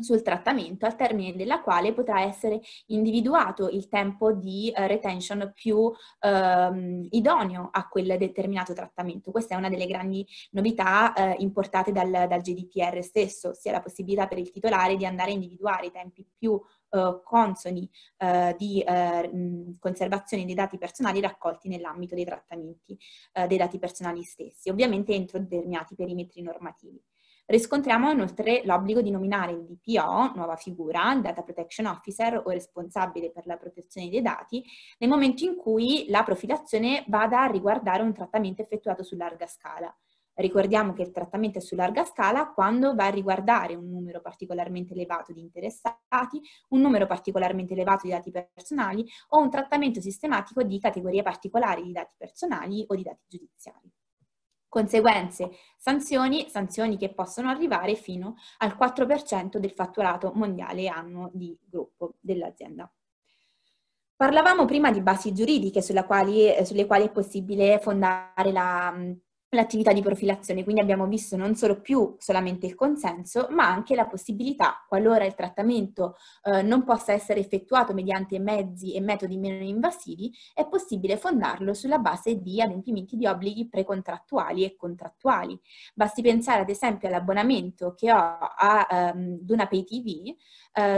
sul trattamento, al termine della quale potrà essere individuato il tempo di retention più idoneo a quel determinato trattamento. Questa è una delle grandi novità importate dal GDPR stesso, ossia la possibilità per il titolare di andare a individuare i tempi più consoni di conservazione dei dati personali raccolti nell'ambito dei trattamenti dei dati personali stessi, ovviamente entro determinati perimetri normativi. Riscontriamo inoltre l'obbligo di nominare il DPO, nuova figura, Data Protection Officer o responsabile per la protezione dei dati, nel momento in cui la profilazione vada a riguardare un trattamento effettuato su larga scala. Ricordiamo che il trattamento è su larga scala quando va a riguardare un numero particolarmente elevato di interessati, un numero particolarmente elevato di dati personali o un trattamento sistematico di categorie particolari di dati personali o di dati giudiziari. Conseguenze, sanzioni che possono arrivare fino al 4% del fatturato mondiale annuo di gruppo dell'azienda. Parlavamo prima di basi giuridiche sulle quali è possibile fondare l'attività di profilazione, quindi abbiamo visto non solo più solamente il consenso, ma anche la possibilità, qualora il trattamento non possa essere effettuato mediante mezzi e metodi meno invasivi, è possibile fondarlo sulla base di adempimenti di obblighi precontrattuali e contrattuali. Basti pensare ad esempio all'abbonamento che ho ad una Pay TV,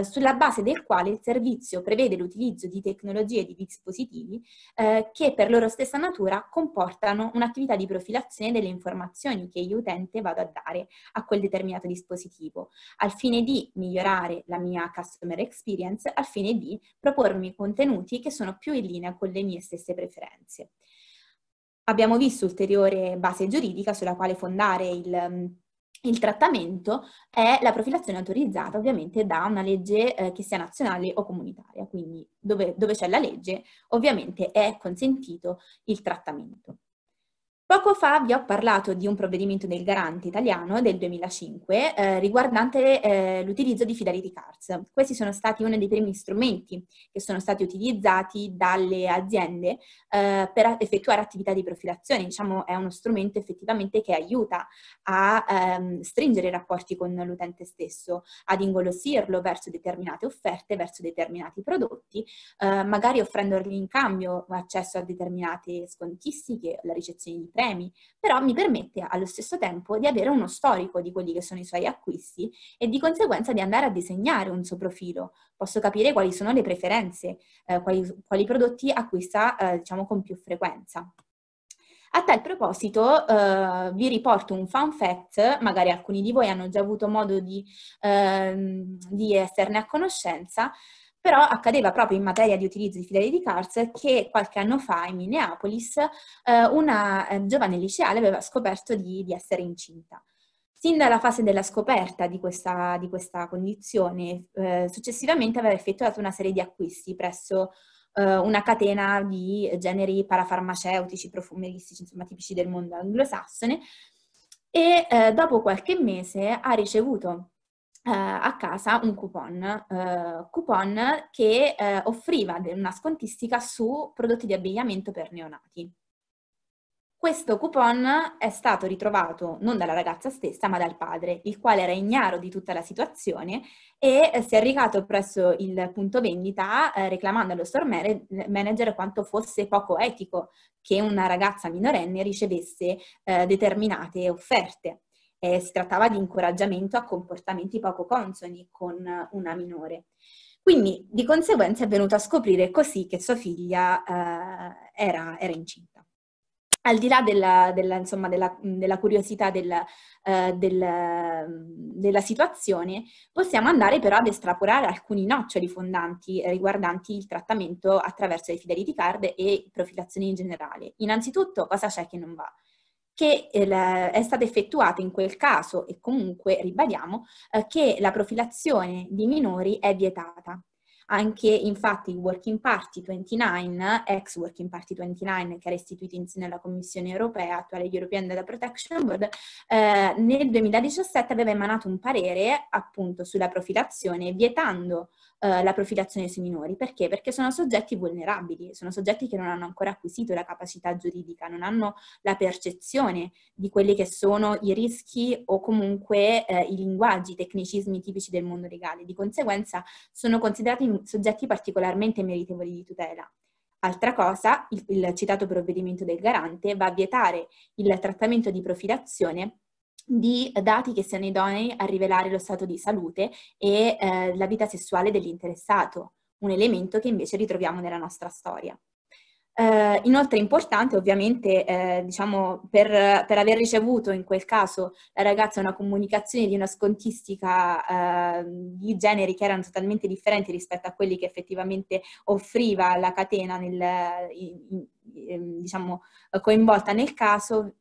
sulla base del quale il servizio prevede l'utilizzo di tecnologie e di dispositivi che per loro stessa natura comportano un'attività di profilazione delle informazioni che io utente vado a dare a quel determinato dispositivo, al fine di migliorare la mia customer experience, al fine di propormi contenuti che sono più in linea con le mie stesse preferenze. Abbiamo visto ulteriore base giuridica sulla quale fondare il trattamento è la profilazione autorizzata ovviamente da una legge che sia nazionale o comunitaria, quindi dove c'è la legge ovviamente è consentito il trattamento. Poco fa vi ho parlato di un provvedimento del Garante italiano del 2005 riguardante l'utilizzo di Fidelity Cards. Questi sono stati uno dei primi strumenti che sono stati utilizzati dalle aziende per effettuare attività di profilazione. Diciamo, è uno strumento effettivamente che aiuta a stringere i rapporti con l'utente stesso, ad ingolosirlo verso determinate offerte, verso determinati prodotti, magari offrendogli in cambio accesso a determinate scontistiche, la ricezione di premi, però mi permette allo stesso tempo di avere uno storico di quelli che sono i suoi acquisti e di conseguenza di andare a disegnare un suo profilo. Posso capire quali sono le preferenze, quali prodotti acquista diciamo con più frequenza. A tal proposito vi riporto un fun fact, magari alcuni di voi hanno già avuto modo di esserne a conoscenza. Però accadeva proprio in materia di utilizzo di Fidelity Cards che qualche anno fa in Minneapolis una giovane liceale aveva scoperto di essere incinta. Sin dalla fase della scoperta di questa condizione, successivamente aveva effettuato una serie di acquisti presso una catena di generi parafarmaceutici, profumeristici, insomma tipici del mondo anglosassone, e dopo qualche mese ha ricevuto a casa un coupon che offriva una scontistica su prodotti di abbigliamento per neonati. Questo coupon è stato ritrovato non dalla ragazza stessa ma dal padre, il quale era ignaro di tutta la situazione e si è recato presso il punto vendita reclamando allo store manager quanto fosse poco etico che una ragazza minorenne ricevesse determinate offerte. Si trattava di incoraggiamento a comportamenti poco consoni con una minore. Quindi di conseguenza è venuto a scoprire così che sua figlia era incinta. al di là della curiosità della situazione, possiamo andare però ad estrapolare alcuni noccioli fondanti riguardanti il trattamento attraverso le fidelity card e profilazioni in generale. Innanzitutto, cosa c'è che non va? Che è stata effettuata in quel caso, e comunque ribadiamo, che la profilazione di minori è vietata. Anche infatti il Working Party 29, ex Working Party 29, che era istituito insieme alla Commissione Europea, attuale European Data Protection Board, nel 2017 aveva emanato un parere appunto sulla profilazione, vietando la profilazione sui minori. Perché? Perché sono soggetti vulnerabili, sono soggetti che non hanno ancora acquisito la capacità giuridica, non hanno la percezione di quelli che sono i rischi o comunque i linguaggi, i tecnicismi tipici del mondo legale. Di conseguenza sono considerati soggetti particolarmente meritevoli di tutela. Altra cosa, il citato provvedimento del Garante va a vietare il trattamento di profilazione di dati che siano idonei a rivelare lo stato di salute e la vita sessuale dell'interessato, un elemento che invece ritroviamo nella nostra storia. Inoltre è importante ovviamente, diciamo, per aver ricevuto in quel caso la ragazza una comunicazione di una scontistica di generi che erano totalmente differenti rispetto a quelli che effettivamente offriva la catena diciamo, coinvolta nel caso,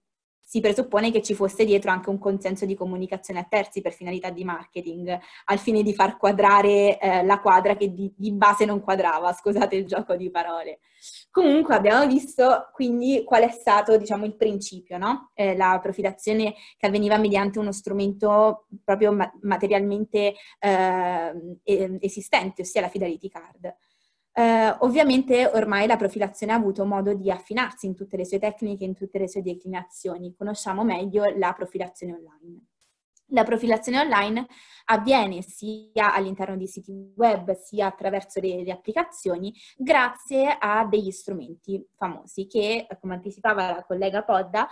si presuppone che ci fosse dietro anche un consenso di comunicazione a terzi per finalità di marketing, al fine di far quadrare la quadra che di base non quadrava, scusate il gioco di parole. Comunque abbiamo visto quindi qual è stato, diciamo, il principio, no? La profilazione che avveniva mediante uno strumento proprio materialmente esistente, ossia la Fidelity Card. Ovviamente ormai la profilazione ha avuto modo di affinarsi in tutte le sue tecniche, in tutte le sue declinazioni. Conosciamo meglio la profilazione online. La profilazione online avviene sia all'interno di siti web sia attraverso le applicazioni grazie a degli strumenti famosi che, come anticipava la collega Podda,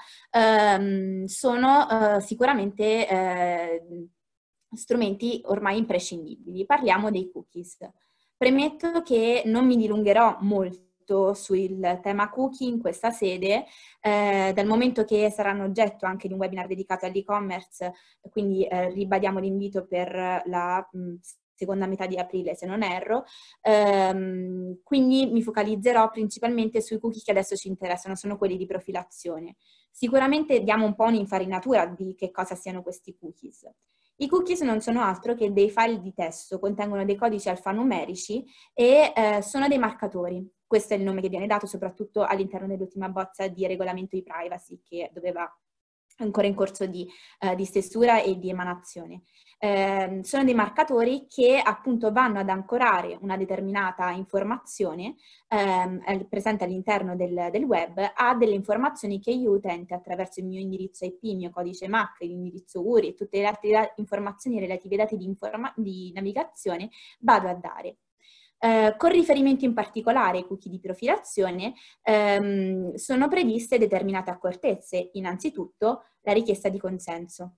sono sicuramente strumenti ormai imprescindibili. Parliamo dei cookies. Premetto che non mi dilungherò molto sul tema cookie in questa sede, dal momento che saranno oggetto anche di un webinar dedicato all'e-commerce, quindi ribadiamo l'invito per la seconda metà di aprile, se non erro, quindi mi focalizzerò principalmente sui cookie che adesso ci interessano, sono quelli di profilazione. Sicuramente diamo un po' un'infarinatura di che cosa siano questi cookies. I cookies non sono altro che dei file di testo, contengono dei codici alfanumerici e sono dei marcatori. Questo è il nome che viene dato soprattutto all'interno dell'ultima bozza di regolamento di privacy che doveva ancora in corso di stesura e di emanazione. Sono dei marcatori che appunto vanno ad ancorare una determinata informazione presente all'interno del web a delle informazioni che io utente attraverso il mio indirizzo IP, il mio codice MAC, l'indirizzo URI e tutte le altre informazioni relative ai dati di navigazione vado a dare. Con riferimento in particolare ai cookie di profilazione sono previste determinate accortezze, innanzitutto la richiesta di consenso.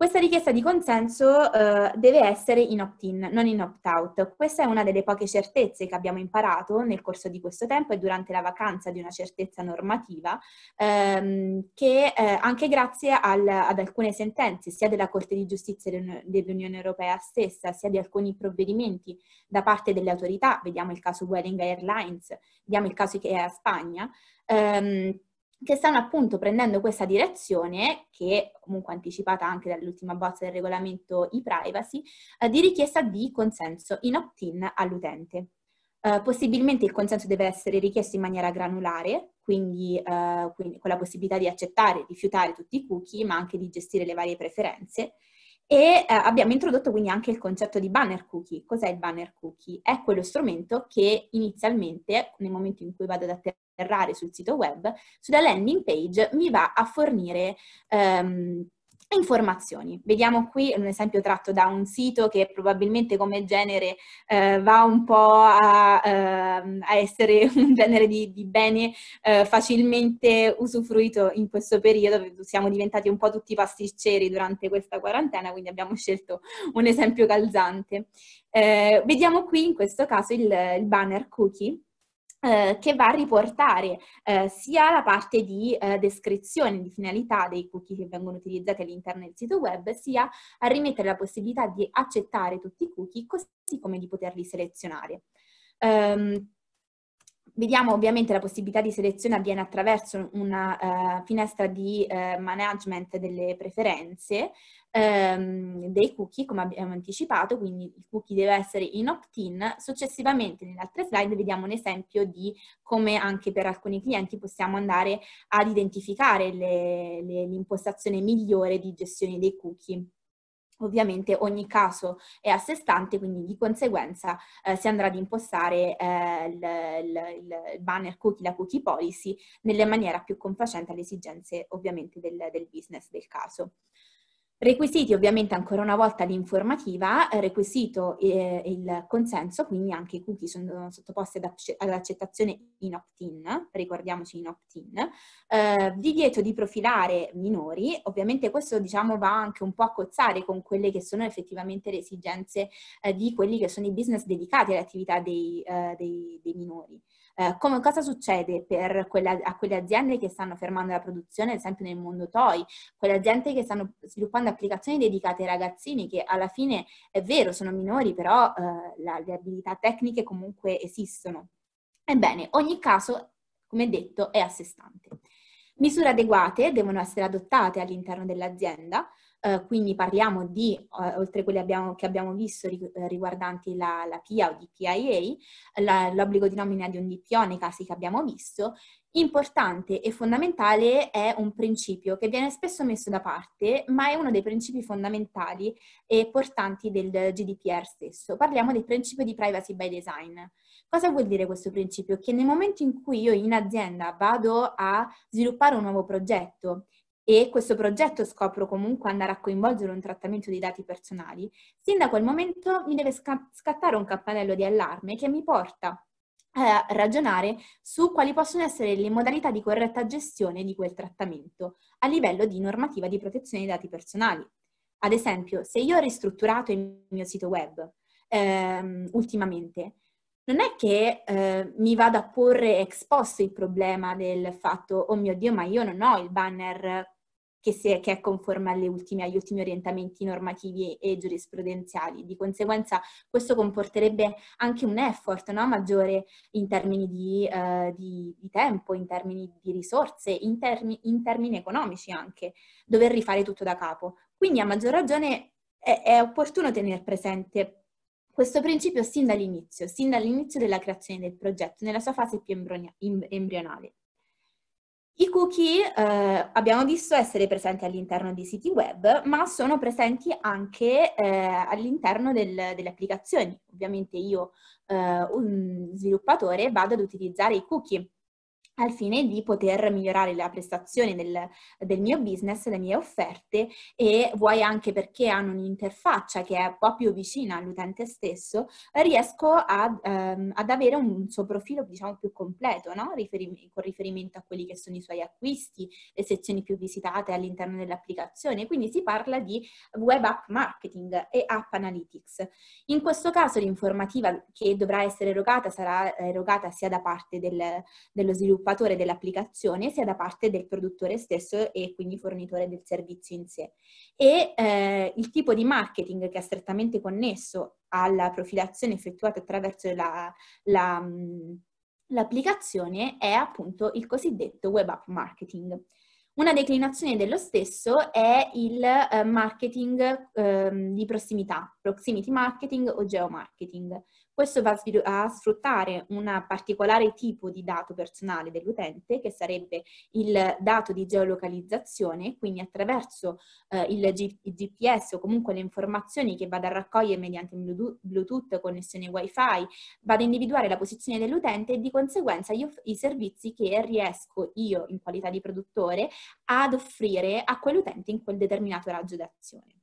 Questa richiesta di consenso deve essere in opt-in, non in opt-out. Questa è una delle poche certezze che abbiamo imparato nel corso di questo tempo e durante la vacanza di una certezza normativa, che anche grazie ad alcune sentenze, sia della Corte di Giustizia dell'Unione Europea stessa, sia di alcuni provvedimenti da parte delle autorità, vediamo il caso Vueling Airlines, vediamo il caso che è a Spagna, che stanno appunto prendendo questa direzione, che comunque anticipata anche dall'ultima bozza del regolamento e-privacy, di richiesta di consenso in opt-in all'utente. Possibilmente il consenso deve essere richiesto in maniera granulare, quindi con la possibilità di accettare e rifiutare tutti i cookie, ma anche di gestire le varie preferenze. E abbiamo introdotto quindi anche il concetto di banner cookie. Cos'è il banner cookie? È quello strumento che inizialmente, nel momento in cui vado ad atterrare sul sito web, sulla landing page mi va a fornire informazioni. Vediamo qui un esempio tratto da un sito che probabilmente come genere va un po' a essere un genere di bene facilmente usufruito in questo periodo. Siamo diventati un po' tutti pasticceri durante questa quarantena, quindi abbiamo scelto un esempio calzante. Vediamo qui in questo caso il banner cookie che va a riportare sia la parte di descrizione, di finalità dei cookie che vengono utilizzati all'interno del sito web, sia a rimettere la possibilità di accettare tutti i cookie, così come di poterli selezionare. Vediamo ovviamente la possibilità di selezione avviene attraverso una finestra di management delle preferenze dei cookie, come abbiamo anticipato, quindi il cookie deve essere in opt-in. Successivamente, nelle altre slide, vediamo un esempio di come anche per alcuni clienti possiamo andare ad identificare l'impostazione migliore di gestione dei cookie. Ovviamente ogni caso è a sé stante, quindi di conseguenza si andrà ad impostare il banner cookie, la cookie policy, nella maniera più confacente alle esigenze ovviamente del business del caso. Requisiti ovviamente ancora una volta l'informativa, requisito il consenso, quindi anche i cookie sono sottoposti ad accettazione in opt-in, ricordiamoci in opt-in, divieto di profilare minori, ovviamente questo diciamo va anche un po' a cozzare con quelle che sono effettivamente le esigenze di quelli che sono i business dedicati alle attività dei minori. Cosa succede per quelle aziende che stanno fermando la produzione, ad esempio nel mondo toy, quelle aziende che stanno sviluppando applicazioni dedicate ai ragazzini che alla fine è vero sono minori, però le abilità tecniche comunque esistono. Ebbene, ogni caso, come detto, è a sé stante. Misure adeguate devono essere adottate all'interno dell'azienda, quindi parliamo di, oltre a quelle che abbiamo visto riguardanti la PIA o DPIA, l'obbligo di nomina di un DPO nei casi che abbiamo visto. Importante e fondamentale è un principio che viene spesso messo da parte, ma è uno dei principi fondamentali e portanti del GDPR stesso. Parliamo del principio di privacy by design. Cosa vuol dire questo principio? Che nel momento in cui io in azienda vado a sviluppare un nuovo progetto e questo progetto scopro comunque andare a coinvolgere un trattamento dei dati personali, sin da quel momento mi deve scattare un campanello di allarme che mi porta a ragionare su quali possono essere le modalità di corretta gestione di quel trattamento a livello di normativa di protezione dei dati personali. Ad esempio, se io ho ristrutturato il mio sito web ultimamente, non è che mi vado a porre ex post il problema del fatto, oh mio Dio, ma io non ho il banner che è conforme agli ultimi orientamenti normativi e giurisprudenziali. Di conseguenza questo comporterebbe anche un effort, no? Maggiore in termini di tempo, in termini di risorse, in termini economici anche, dover rifare tutto da capo. Quindi a maggior ragione è opportuno tenere presente questo principio sin dall'inizio della creazione del progetto, nella sua fase più embrionale. I cookie abbiamo visto essere presenti all'interno dei siti web, ma sono presenti anche all'interno delle applicazioni. Ovviamente io, un sviluppatore, vado ad utilizzare i cookie al fine di poter migliorare la prestazione del mio business, le mie offerte, e vuoi anche perché hanno un'interfaccia che è un po' più vicina all'utente stesso, riesco ad avere un suo profilo, diciamo, più completo, no? Con riferimento a quelli che sono i suoi acquisti, le sezioni più visitate all'interno dell'applicazione. Quindi si parla di web app marketing e app analytics. In questo caso l'informativa che dovrà essere erogata sarà erogata sia da parte dello sviluppatore dell'applicazione, sia da parte del produttore stesso e quindi fornitore del servizio in sé. E il tipo di marketing, che è strettamente connesso alla profilazione effettuata attraverso l'applicazione, è appunto il cosiddetto web app marketing. Una declinazione dello stesso è il marketing di prossimità, proximity marketing o geomarketing. Questo va a sfruttare un particolare tipo di dato personale dell'utente, che sarebbe il dato di geolocalizzazione, quindi attraverso il GPS o comunque le informazioni che vado a raccogliere mediante Bluetooth, connessione Wi-Fi, vado a individuare la posizione dell'utente e di conseguenza i servizi che riesco io, in qualità di produttore, ad offrire a quell'utente in quel determinato raggio d'azione.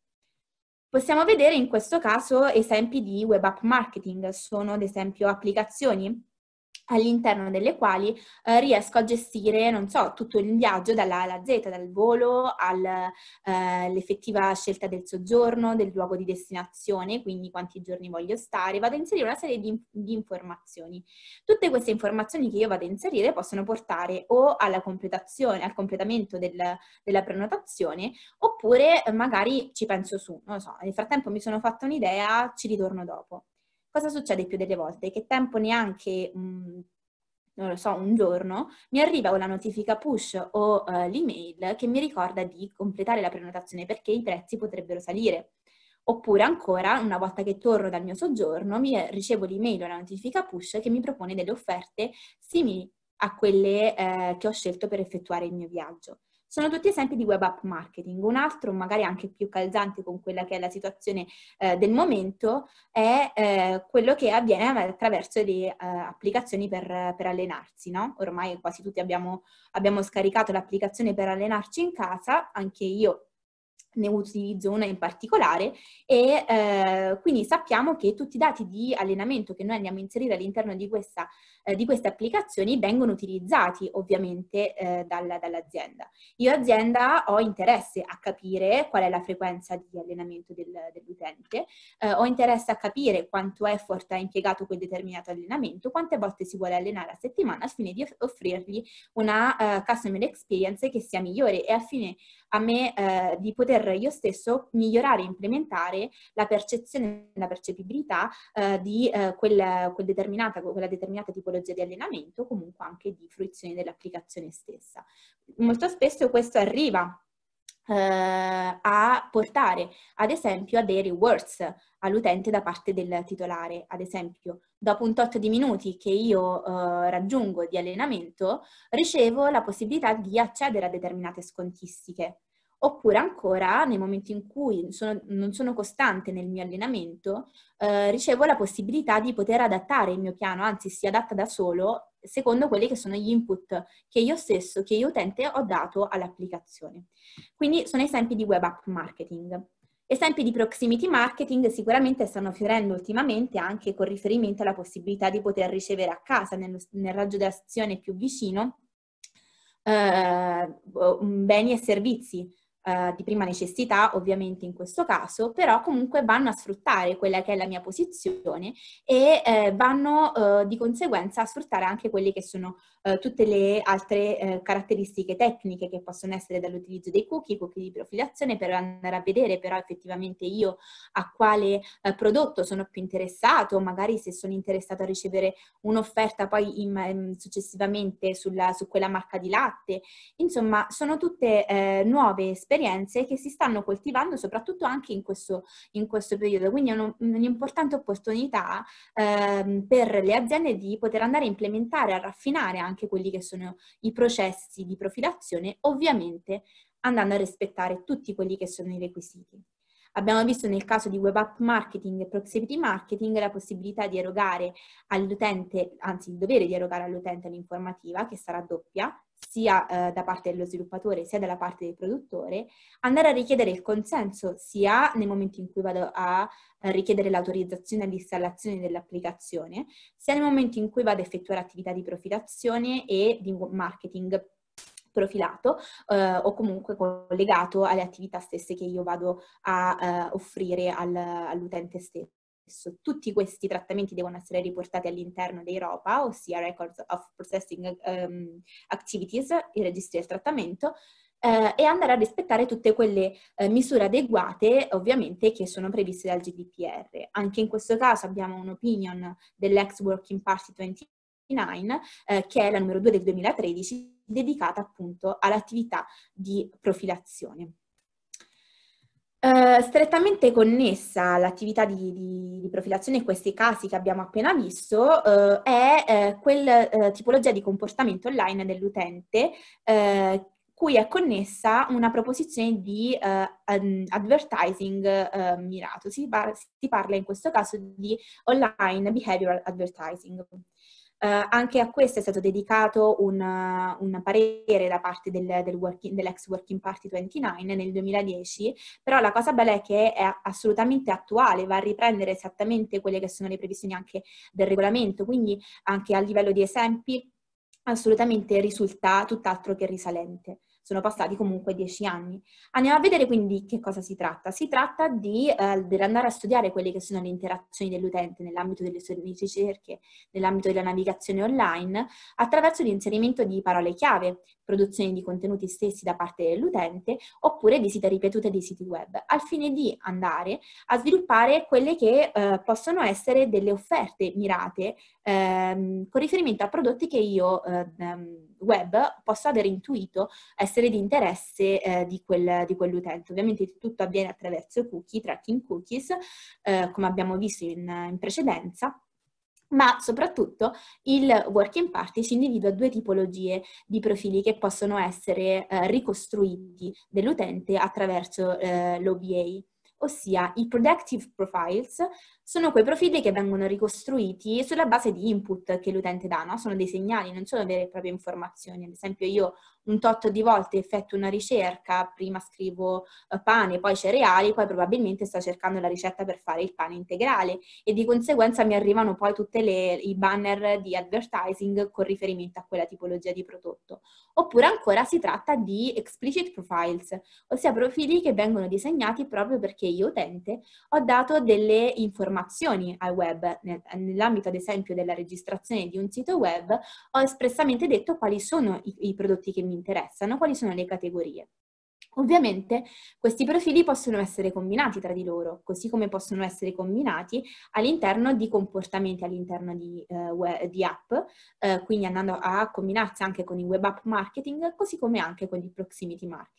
Possiamo vedere in questo caso esempi di web app marketing, sono ad esempio applicazioni all'interno delle quali riesco a gestire, non so, tutto il viaggio dalla A alla Z, dal volo all'effettiva scelta del soggiorno, del luogo di destinazione, quindi quanti giorni voglio stare, vado a inserire una serie di informazioni. Tutte queste informazioni che io vado a inserire possono portare o alla completazione, al completamento della prenotazione, oppure magari ci penso su, non lo so, nel frattempo mi sono fatta un'idea, ci ritorno dopo. Cosa succede più delle volte? Che tempo neanche, non lo so, un giorno, mi arriva o la notifica push o l'email che mi ricorda di completare la prenotazione perché i prezzi potrebbero salire. Oppure ancora, una volta che torno dal mio soggiorno, ricevo l'email o la notifica push che mi propone delle offerte simili a quelle che ho scelto per effettuare il mio viaggio. Sono tutti esempi di web app marketing. Un altro, magari anche più calzante con quella che è la situazione del momento, è quello che avviene attraverso le applicazioni per allenarsi, no? Ormai quasi tutti abbiamo scaricato l'applicazione per allenarci in casa, anche io ne utilizzo una in particolare, e quindi sappiamo che tutti i dati di allenamento che noi andiamo a inserire all'interno di queste applicazioni vengono utilizzati ovviamente dall'azienda. Io azienda ho interesse a capire qual è la frequenza di allenamento dell'utente, ho interesse a capire quanto effort ha impiegato quel determinato allenamento, quante volte si vuole allenare a settimana al fine di offrirgli una customer experience che sia migliore e al fine a me di poter io stesso migliorare e implementare la percezione, la percepibilità di quella determinata tipologia di allenamento, comunque anche di fruizione dell'applicazione stessa. Molto spesso questo arriva a portare ad esempio a dei rewards all'utente da parte del titolare. Ad esempio, dopo un tot di minuti che io raggiungo di allenamento, ricevo la possibilità di accedere a determinate scontistiche. Oppure ancora, nel momento in cui non sono costante nel mio allenamento, ricevo la possibilità di poter adattare il mio piano, anzi si adatta da solo, secondo quelli che sono gli input che io utente ho dato all'applicazione. Quindi sono esempi di web app marketing. Esempi di proximity marketing sicuramente stanno fiorendo ultimamente anche con riferimento alla possibilità di poter ricevere a casa, nel raggio d'azione più vicino, beni e servizi di prima necessità ovviamente in questo caso, però comunque vanno a sfruttare quella che è la mia posizione e vanno di conseguenza a sfruttare anche quelle che sono tutte le altre caratteristiche tecniche che possono essere dall'utilizzo dei cookie di profilazione per andare a vedere però effettivamente io a quale prodotto sono più interessato, magari se sono interessato a ricevere un'offerta poi successivamente su quella marca di latte. Insomma, sono tutte nuove esperienze che si stanno coltivando soprattutto anche in questo periodo, quindi è un'importante opportunità per le aziende di poter andare a implementare, a raffinare anche quelli che sono i processi di profilazione, ovviamente andando a rispettare tutti quelli che sono i requisiti. Abbiamo visto nel caso di web app marketing e proximity marketing la possibilità di erogare all'utente, anzi il dovere di erogare all'utente l'informativa che sarà doppia, sia da parte dello sviluppatore sia dalla parte del produttore, andare a richiedere il consenso sia nel momento in cui vado a richiedere l'autorizzazione all'installazione dell'applicazione, sia nel momento in cui vado a effettuare attività di profilazione e di marketing profilato o comunque collegato alle attività stesse che io vado a offrire all'utente stesso. Tutti questi trattamenti devono essere riportati all'interno di Europa, ossia Records of Processing Activities, i registri del trattamento, e andare a rispettare tutte quelle misure adeguate ovviamente che sono previste dal GDPR. Anche in questo caso abbiamo un'opinion dell'ex Working Party 29, che è la numero 2 del 2013, dedicata appunto all'attività di profilazione. Strettamente connessa all'attività di profilazione in questi casi che abbiamo appena visto è quella tipologia di comportamento online dell'utente cui è connessa una proposizione di advertising mirato. Si parla in questo caso di online behavioral advertising. Anche a questo è stato dedicato un parere da parte dell'ex Working Party 29 nel 2010, però la cosa bella è che è assolutamente attuale, va a riprendere esattamente quelle che sono le previsioni anche del regolamento, quindi anche a livello di esempi assolutamente risulta tutt'altro che risalente. Sono passati comunque 10 anni. Andiamo a vedere quindi che cosa si tratta. Si tratta di andare a studiare quelle che sono le interazioni dell'utente nell'ambito delle sue ricerche, nell'ambito della navigazione online, attraverso l'inserimento di parole chiave, produzione di contenuti stessi da parte dell'utente, oppure visite ripetute dei siti web, al fine di andare a sviluppare quelle che possono essere delle offerte mirate con riferimento a prodotti che io web posso aver intuito essere di interesse di quell'utente. Ovviamente tutto avviene attraverso cookie, tracking cookies, come abbiamo visto in precedenza, ma soprattutto il Working Party ci individua due tipologie di profili che possono essere ricostruiti dell'utente attraverso l'OBA. Ossia i productive profiles sono quei profili che vengono ricostruiti sulla base di input che l'utente dà, no? Sono dei segnali, non sono vere e proprie informazioni. Ad esempio io un tot di volte effettuo una ricerca, prima scrivo pane, poi cereali, poi probabilmente sto cercando la ricetta per fare il pane integrale e di conseguenza mi arrivano poi tutti i banner di advertising con riferimento a quella tipologia di prodotto. Oppure ancora si tratta di explicit profiles, ossia profili che vengono disegnati proprio perché io utente ho dato delle informazioni al web, nell'ambito ad esempio della registrazione di un sito web ho espressamente detto quali sono i prodotti che mi interessano, quali sono le categorie. Ovviamente questi profili possono essere combinati tra di loro, così come possono essere combinati all'interno di comportamenti, all'interno di app, quindi andando a combinarsi anche con il web app marketing, così come anche con il proximity marketing.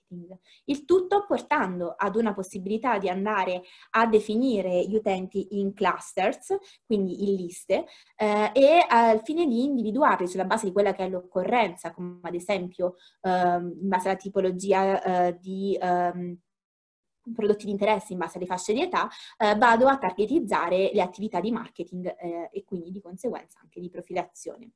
Il tutto portando ad una possibilità di andare a definire gli utenti in clusters, quindi in liste, e al fine di individuarli sulla base di quella che è l'occorrenza, come ad esempio in base alla tipologia di prodotti di interesse, in base alle fasce di età, vado a targetizzare le attività di marketing e quindi di conseguenza anche di profilazione.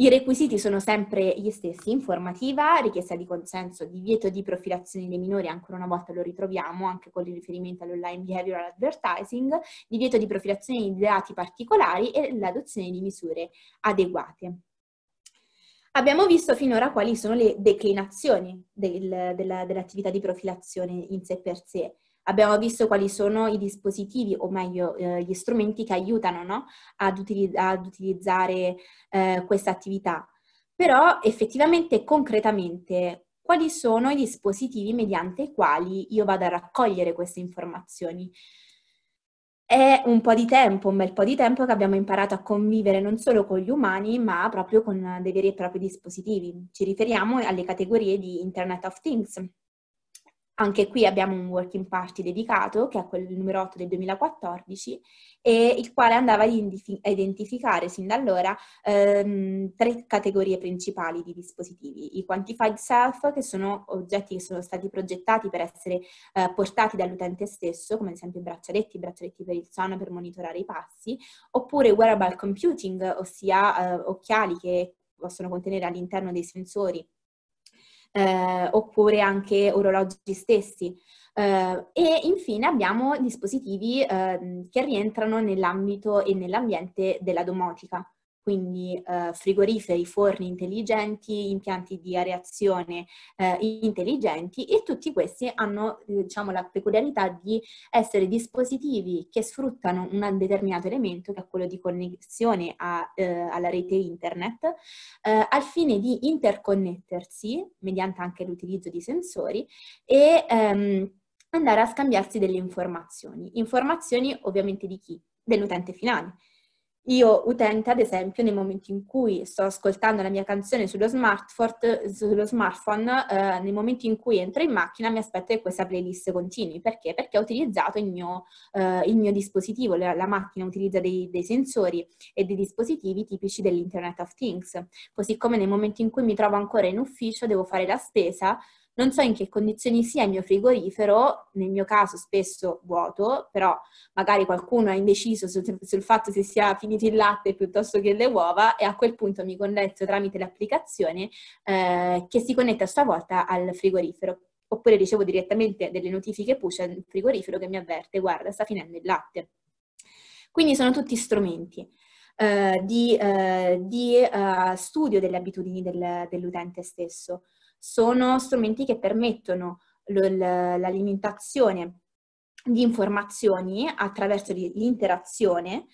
I requisiti sono sempre gli stessi: informativa, richiesta di consenso, divieto di profilazione dei minori, ancora una volta lo ritroviamo anche con il riferimento all'online behavioral advertising, divieto di profilazione di dati particolari e l'adozione di misure adeguate. Abbiamo visto finora quali sono le declinazioni dell'attività di profilazione in sé per sé. Abbiamo visto quali sono i dispositivi, o meglio gli strumenti che aiutano, no? ad utilizzare questa attività. Però effettivamente, concretamente, quali sono i dispositivi mediante i quali io vado a raccogliere queste informazioni? È un bel po' di tempo che abbiamo imparato a convivere non solo con gli umani, ma proprio con dei veri e propri dispositivi. Ci riferiamo alle categorie di Internet of Things. Anche qui abbiamo un Working Party dedicato, che è quello numero 8 del 2014, e il quale andava a identificare sin da allora tre categorie principali di dispositivi. I quantified self, che sono oggetti che sono stati progettati per essere portati dall'utente stesso, come ad esempio braccialetti per il sonno, per monitorare i passi, oppure wearable computing, ossia occhiali che possono contenere all'interno dei sensori, oppure anche orologi stessi, e infine abbiamo dispositivi che rientrano nell'ambito e nell'ambiente della domotica, quindi frigoriferi, forni intelligenti, impianti di areazione intelligenti, e tutti questi hanno, diciamo, la peculiarità di essere dispositivi che sfruttano un determinato elemento, che è quello di connessione alla rete internet, al fine di interconnettersi mediante anche l'utilizzo di sensori e andare a scambiarsi delle informazioni. Informazioni ovviamente di chi? Dell'utente finale. Io, utente, ad esempio, nel momento in cui sto ascoltando la mia canzone sullo smartphone, nel momento in cui entro in macchina mi aspetto che questa playlist continui. Perché? Perché ho utilizzato il mio dispositivo, la macchina utilizza dei sensori e dei dispositivi tipici dell'Internet of Things. Così come nel momento in cui mi trovo ancora in ufficio, devo fare la spesa, non so in che condizioni sia il mio frigorifero, nel mio caso spesso vuoto, però magari qualcuno è indeciso sul fatto se sia finito il latte piuttosto che le uova, e a quel punto mi connetto tramite l'applicazione che si connette a sua volta al frigorifero. Oppure ricevo direttamente delle notifiche push al frigorifero che mi avverte: guarda, sta finendo il latte. Quindi sono tutti strumenti di studio delle abitudini dell'utente stesso. Sono strumenti che permettono l'alimentazione di informazioni attraverso l'interazione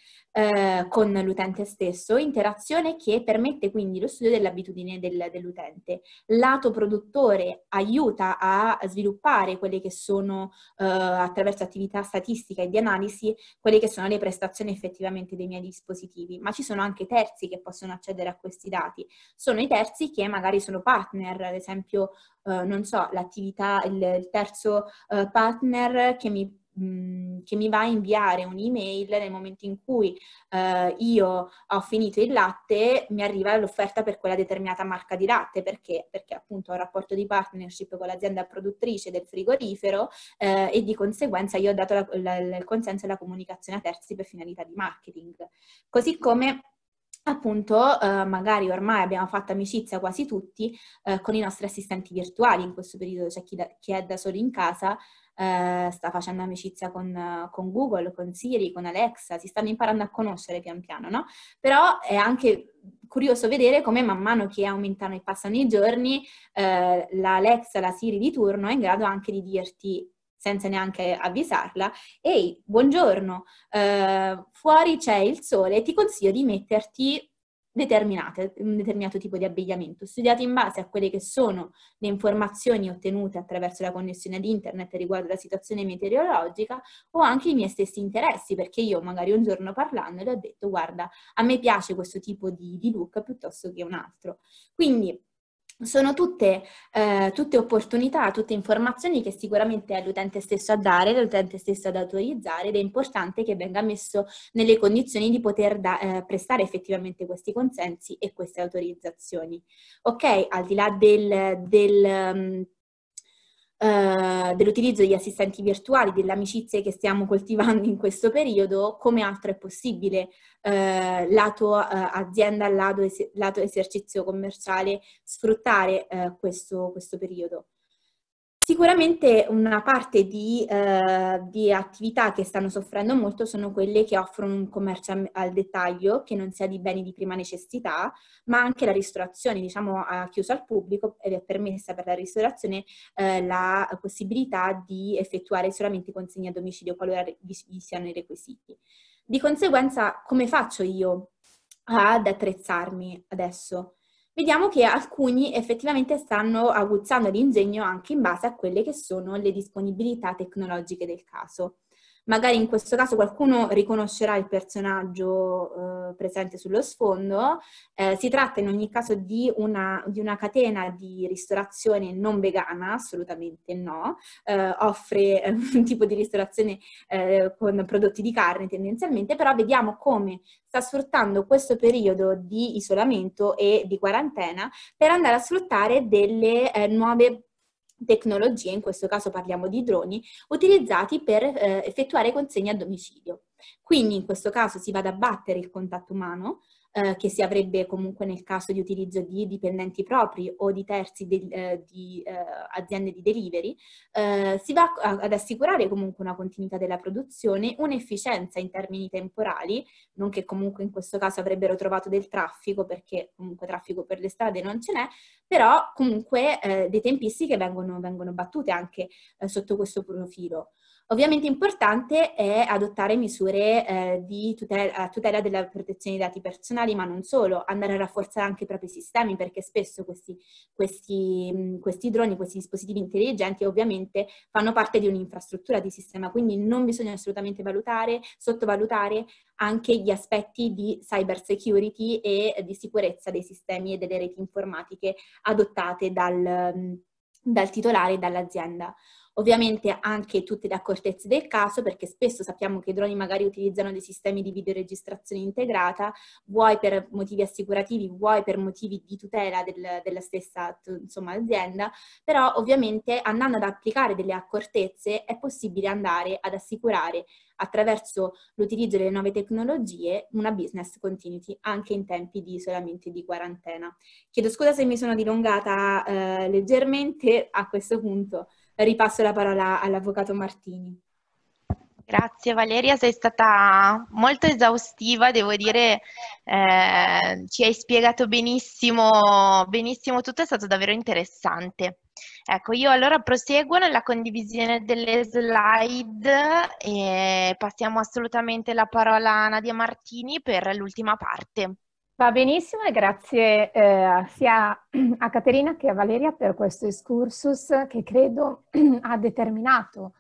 con l'utente stesso, interazione che permette quindi lo studio dell'abitudine dell'utente. Lato produttore aiuta a sviluppare quelle che sono, attraverso attività statistica e di analisi, quelle che sono le prestazioni effettivamente dei miei dispositivi, ma ci sono anche terzi che possono accedere a questi dati. Sono i terzi che magari sono partner, ad esempio, non so, l'attività, il terzo partner che mi va a inviare un'email nel momento in cui io ho finito il latte, mi arriva l'offerta per quella determinata marca di latte. Perché? Perché appunto ho un rapporto di partnership con l'azienda produttrice del frigorifero e di conseguenza io ho dato il consenso alla comunicazione a terzi per finalità di marketing. Così come appunto magari ormai abbiamo fatto amicizia quasi tutti con i nostri assistenti virtuali. In questo periodo c'è chi è da solo in casa, sta facendo amicizia con Google, con Siri, con Alexa, si stanno imparando a conoscere pian piano, no? Però è anche curioso vedere come man mano che aumentano e passano i giorni, la Alexa, la Siri di turno è in grado anche di dirti, senza neanche avvisarla: ehi, buongiorno, fuori c'è il sole, ti consiglio di metterti un determinato tipo di abbigliamento, studiato in base a quelle che sono le informazioni ottenute attraverso la connessione ad internet riguardo alla situazione meteorologica o anche i miei stessi interessi, perché io magari un giorno parlando le ho detto: guarda, a me piace questo tipo di look piuttosto che un altro. Quindi sono tutte opportunità, tutte informazioni che sicuramente è l'utente stesso a dare, l'utente stesso ad autorizzare, ed è importante che venga messo nelle condizioni di poter prestare effettivamente questi consensi e queste autorizzazioni. Ok, al di là dell'utilizzo degli assistenti virtuali, delle amicizie che stiamo coltivando in questo periodo, come altro è possibile lato azienda, lato esercizio commerciale, sfruttare questo periodo? Sicuramente una parte di attività che stanno soffrendo molto sono quelle che offrono un commercio al dettaglio, che non sia di beni di prima necessità, ma anche la ristorazione, diciamo, ha chiuso al pubblico ed è permessa per la ristorazione la possibilità di effettuare solamente consegne a domicilio qualora vi siano i requisiti. Di conseguenza, come faccio io ad attrezzarmi adesso? Vediamo che alcuni effettivamente stanno aguzzando l'ingegno anche in base a quelle che sono le disponibilità tecnologiche del caso. Magari in questo caso qualcuno riconoscerà il personaggio presente sullo sfondo. Si tratta in ogni caso di una catena di ristorazione non vegana, assolutamente no. Offre un tipo di ristorazione con prodotti di carne tendenzialmente, però vediamo come sta sfruttando questo periodo di isolamento e di quarantena per andare a sfruttare delle nuove tecnologie, in questo caso parliamo di droni, utilizzati per effettuare consegne a domicilio. Quindi in questo caso si va ad abbattere il contatto umano che si avrebbe comunque nel caso di utilizzo di dipendenti propri o di terzi di aziende di delivery. Si va ad assicurare comunque una continuità della produzione, un'efficienza in termini temporali, non che comunque in questo caso avrebbero trovato del traffico, perché comunque traffico per le strade non ce n'è, però comunque dei tempistiche vengono battute anche sotto questo profilo. Ovviamente importante è adottare misure di tutela della protezione dei dati personali, ma non solo, andare a rafforzare anche i propri sistemi, perché spesso questi droni, questi dispositivi intelligenti ovviamente fanno parte di un'infrastruttura di sistema, quindi non bisogna assolutamente sottovalutare anche gli aspetti di cyber security e di sicurezza dei sistemi e delle reti informatiche adottate dal titolare e dall'azienda. Ovviamente anche tutte le accortezze del caso, perché spesso sappiamo che i droni magari utilizzano dei sistemi di videoregistrazione integrata, vuoi per motivi assicurativi, vuoi per motivi di tutela della stessa, insomma, azienda, però ovviamente andando ad applicare delle accortezze è possibile andare ad assicurare attraverso l'utilizzo delle nuove tecnologie una business continuity anche in tempi di isolamento e di quarantena. Chiedo scusa se mi sono dilungata leggermente, a questo punto ripasso la parola all'avvocato Martini. Grazie Valeria, sei stata molto esaustiva, devo dire, ci hai spiegato benissimo tutto, è stato davvero interessante. Ecco, io allora proseguo nella condivisione delle slide e passiamo assolutamente la parola a Nadia Martini per l'ultima parte. Va benissimo e grazie sia a Caterina che a Valeria per questo excursus che credo ha determinato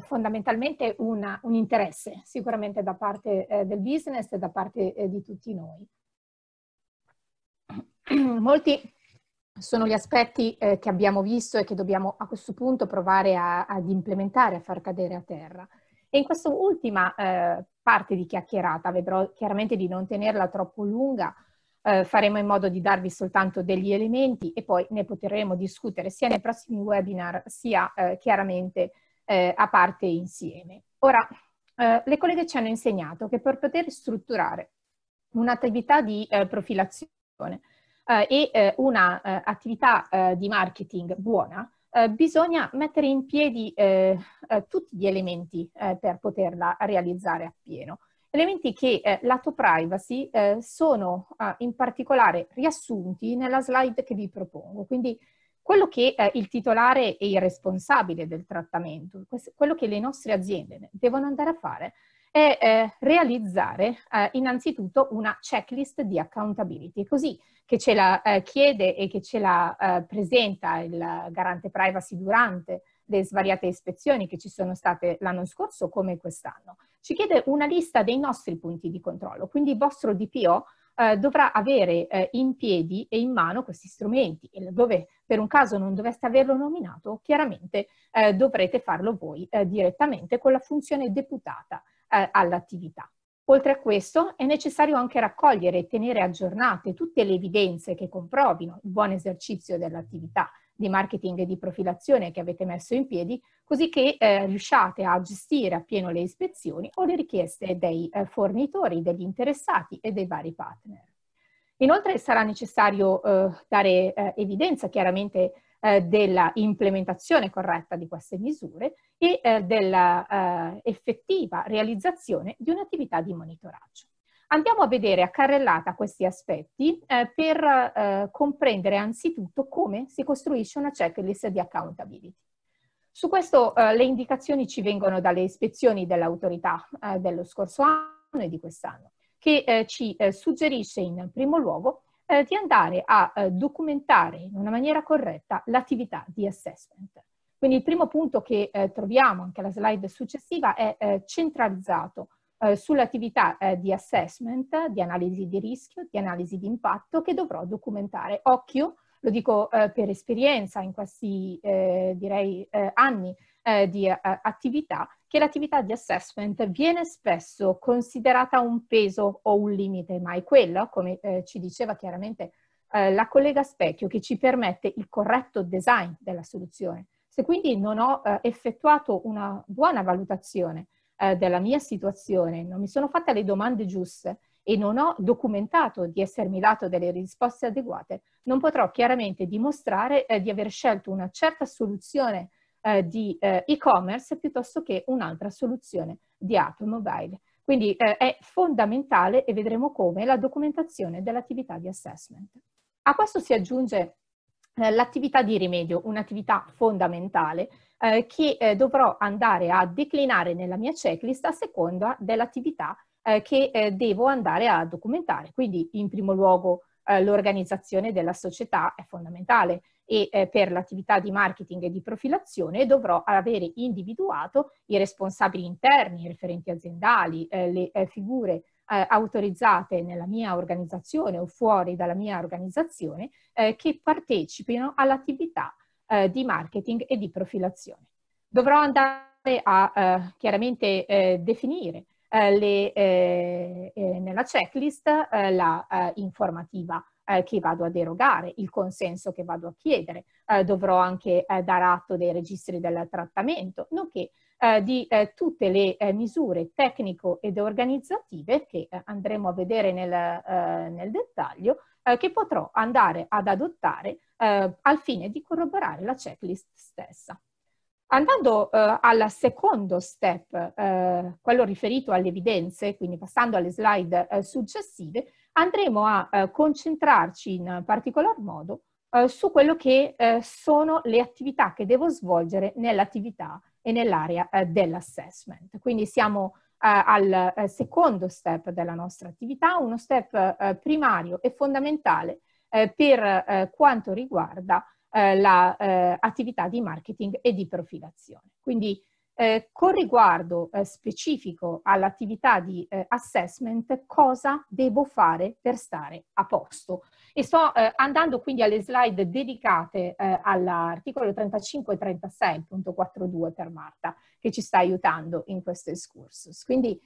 fondamentalmente un interesse sicuramente da parte del business e da parte di tutti noi. Molti sono gli aspetti che abbiamo visto e che dobbiamo a questo punto provare ad implementare, a far cadere a terra. E in questa ultima parte di chiacchierata, vedrò chiaramente di non tenerla troppo lunga, faremo in modo di darvi soltanto degli elementi e poi ne potremo discutere sia nei prossimi webinar sia chiaramente a parte insieme. Ora, le colleghe ci hanno insegnato che per poter strutturare un'attività di profilazione e un'attività di marketing buona, bisogna mettere in piedi tutti gli elementi per poterla realizzare appieno. Elementi che, lato privacy, sono in particolare riassunti nella slide che vi propongo, quindi quello che il titolare e il responsabile del trattamento, quello che le nostre aziende devono andare a fare è realizzare innanzitutto una checklist di accountability, così che ce la chiede e che ce la presenta il Garante Privacy durante le svariate ispezioni che ci sono state l'anno scorso come quest'anno. Ci chiede una lista dei nostri punti di controllo, quindi il vostro DPO dovrà avere in piedi e in mano questi strumenti e dove per un caso non doveste averlo nominato, chiaramente dovrete farlo voi direttamente con la funzione deputata all'attività. Oltre a questo è necessario anche raccogliere e tenere aggiornate tutte le evidenze che comprovino il buon esercizio dell'attività di marketing e di profilazione che avete messo in piedi, così che riusciate a gestire appieno le ispezioni o le richieste dei fornitori, degli interessati e dei vari partner. Inoltre sarà necessario dare evidenza chiaramente della implementazione corretta di queste misure e della effettiva realizzazione di un'attività di monitoraggio. Andiamo a vedere a carrellata questi aspetti per comprendere anzitutto come si costruisce una checklist di accountability. Su questo le indicazioni ci vengono dalle ispezioni dell'autorità dello scorso anno e di quest'anno, che ci suggerisce in primo luogo di andare a documentare in una maniera corretta l'attività di assessment. Quindi il primo punto che troviamo anche alla slide successiva è centralizzato sull'attività di assessment, di analisi di rischio, di analisi di impatto che dovrò documentare. Occhio, lo dico per esperienza in questi direi anni di attività, che l'attività di assessment viene spesso considerata un peso o un limite, ma è quello, come ci diceva chiaramente la collega Specchio, che ci permette il corretto design della soluzione. Se quindi non ho effettuato una buona valutazione della mia situazione, non mi sono fatta le domande giuste e non ho documentato di essermi dato delle risposte adeguate, non potrò chiaramente dimostrare di aver scelto una certa soluzione di e-commerce piuttosto che un'altra soluzione di app mobile. Quindi è fondamentale, e vedremo come, la documentazione dell'attività di assessment. A questo si aggiunge l'attività di rimedio, un'attività fondamentale che dovrò andare a declinare nella mia checklist a seconda dell'attività che devo andare a documentare. Quindi in primo luogo l'organizzazione della società è fondamentale e per l'attività di marketing e di profilazione dovrò avere individuato i responsabili interni, i referenti aziendali, le figure autorizzate nella mia organizzazione o fuori dalla mia organizzazione che partecipino all'attività di marketing e di profilazione. Dovrò andare a chiaramente definire nella checklist la informativa che vado ad erogare, il consenso che vado a chiedere, dovrò anche dare atto dei registri del trattamento, nonché di tutte le misure tecnico ed organizzative che andremo a vedere nel dettaglio, che potrò andare ad adottare al fine di corroborare la checklist stessa. Andando al secondo step, quello riferito alle evidenze, quindi passando alle slide successive, andremo a concentrarci in particolar modo su quello che sono le attività che devo svolgere nell'attività e nell'area dell'assessment. Quindi siamo al secondo step della nostra attività, uno step primario e fondamentale per quanto riguarda l'attività di marketing e di profilazione. Quindi con riguardo specifico all'attività di assessment, cosa devo fare per stare a posto? E sto andando quindi alle slide dedicate all'articolo 35 e 36, punto 4.2 per Marta, che ci sta aiutando in questo excursus. Quindi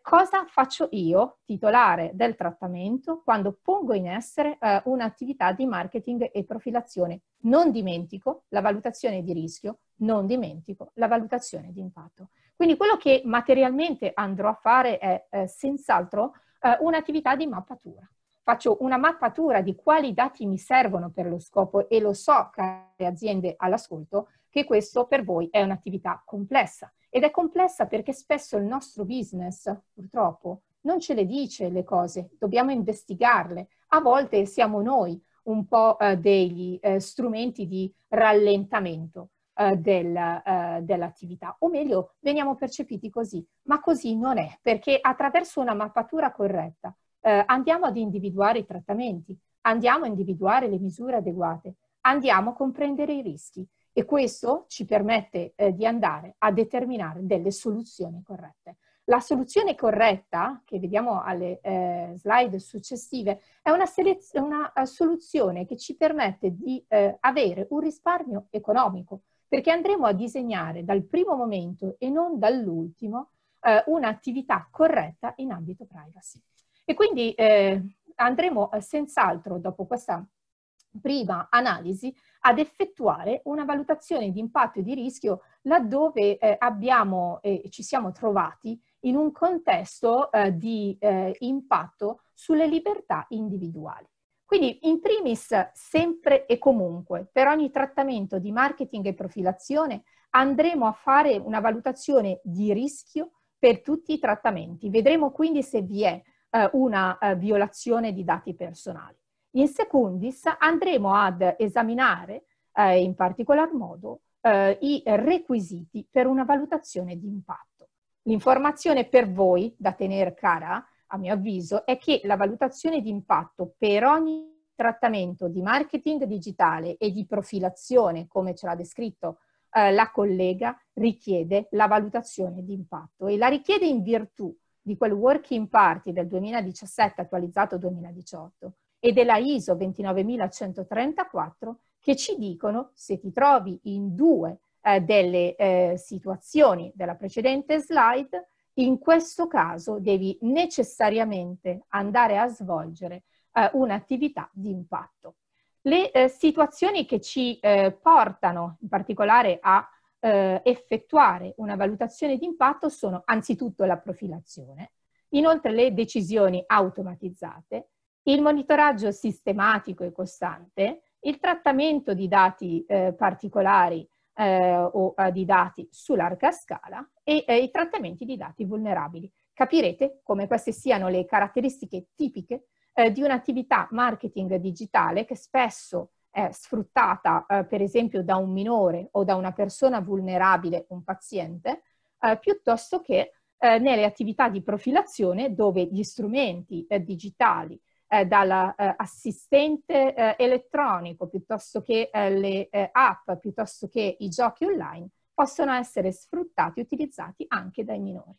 cosa faccio io, titolare del trattamento, quando pongo in essere un'attività di marketing e profilazione? Non dimentico la valutazione di rischio, non dimentico la valutazione di impatto. Quindi quello che materialmente andrò a fare è senz'altro un'attività di mappatura. Faccio una mappatura di quali dati mi servono per lo scopo, e lo so, care aziende all'ascolto, che questo per voi è un'attività complessa. Ed è complessa perché spesso il nostro business, purtroppo, non ce le dice le cose, dobbiamo investigarle. A volte siamo noi un po' degli strumenti di rallentamento dell'attività, o meglio, veniamo percepiti così, ma così non è, perché attraverso una mappatura corretta andiamo ad individuare i trattamenti, andiamo a individuare le misure adeguate, andiamo a comprendere i rischi. E questo ci permette di andare a determinare delle soluzioni corrette. La soluzione corretta, che vediamo alle slide successive, è una soluzione che ci permette di avere un risparmio economico, perché andremo a disegnare dal primo momento e non dall'ultimo un'attività corretta in ambito privacy. E quindi andremo senz'altro, dopo questa prima analisi, ad effettuare una valutazione di impatto e di rischio laddove ci siamo trovati in un contesto di impatto sulle libertà individuali. Quindi in primis, sempre e comunque, per ogni trattamento di marketing e profilazione andremo a fare una valutazione di rischio per tutti i trattamenti. Vedremo quindi se vi è una violazione di dati personali. In secundis andremo ad esaminare in particolar modo i requisiti per una valutazione di impatto. L'informazione per voi da tenere cara, a mio avviso, è che la valutazione di impatto per ogni trattamento di marketing digitale e di profilazione, come ce l'ha descritto la collega, richiede la valutazione di impatto, e la richiede in virtù di quel Working Party del 2017 attualizzato 2018. E della ISO 29134, che ci dicono se ti trovi in due delle situazioni della precedente slide, in questo caso devi necessariamente andare a svolgere un'attività di impatto. Le situazioni che ci portano in particolare a effettuare una valutazione di impatto sono anzitutto la profilazione, inoltre le decisioni automatizzate, il monitoraggio sistematico e costante, il trattamento di dati particolari o di dati su larga scala e i trattamenti di dati vulnerabili. Capirete come queste siano le caratteristiche tipiche di un'attività marketing digitale che spesso è sfruttata per esempio da un minore o da una persona vulnerabile, un paziente, piuttosto che nelle attività di profilazione dove gli strumenti digitali dall'assistente elettronico, piuttosto che le app, piuttosto che i giochi online, possono essere sfruttati e utilizzati anche dai minori.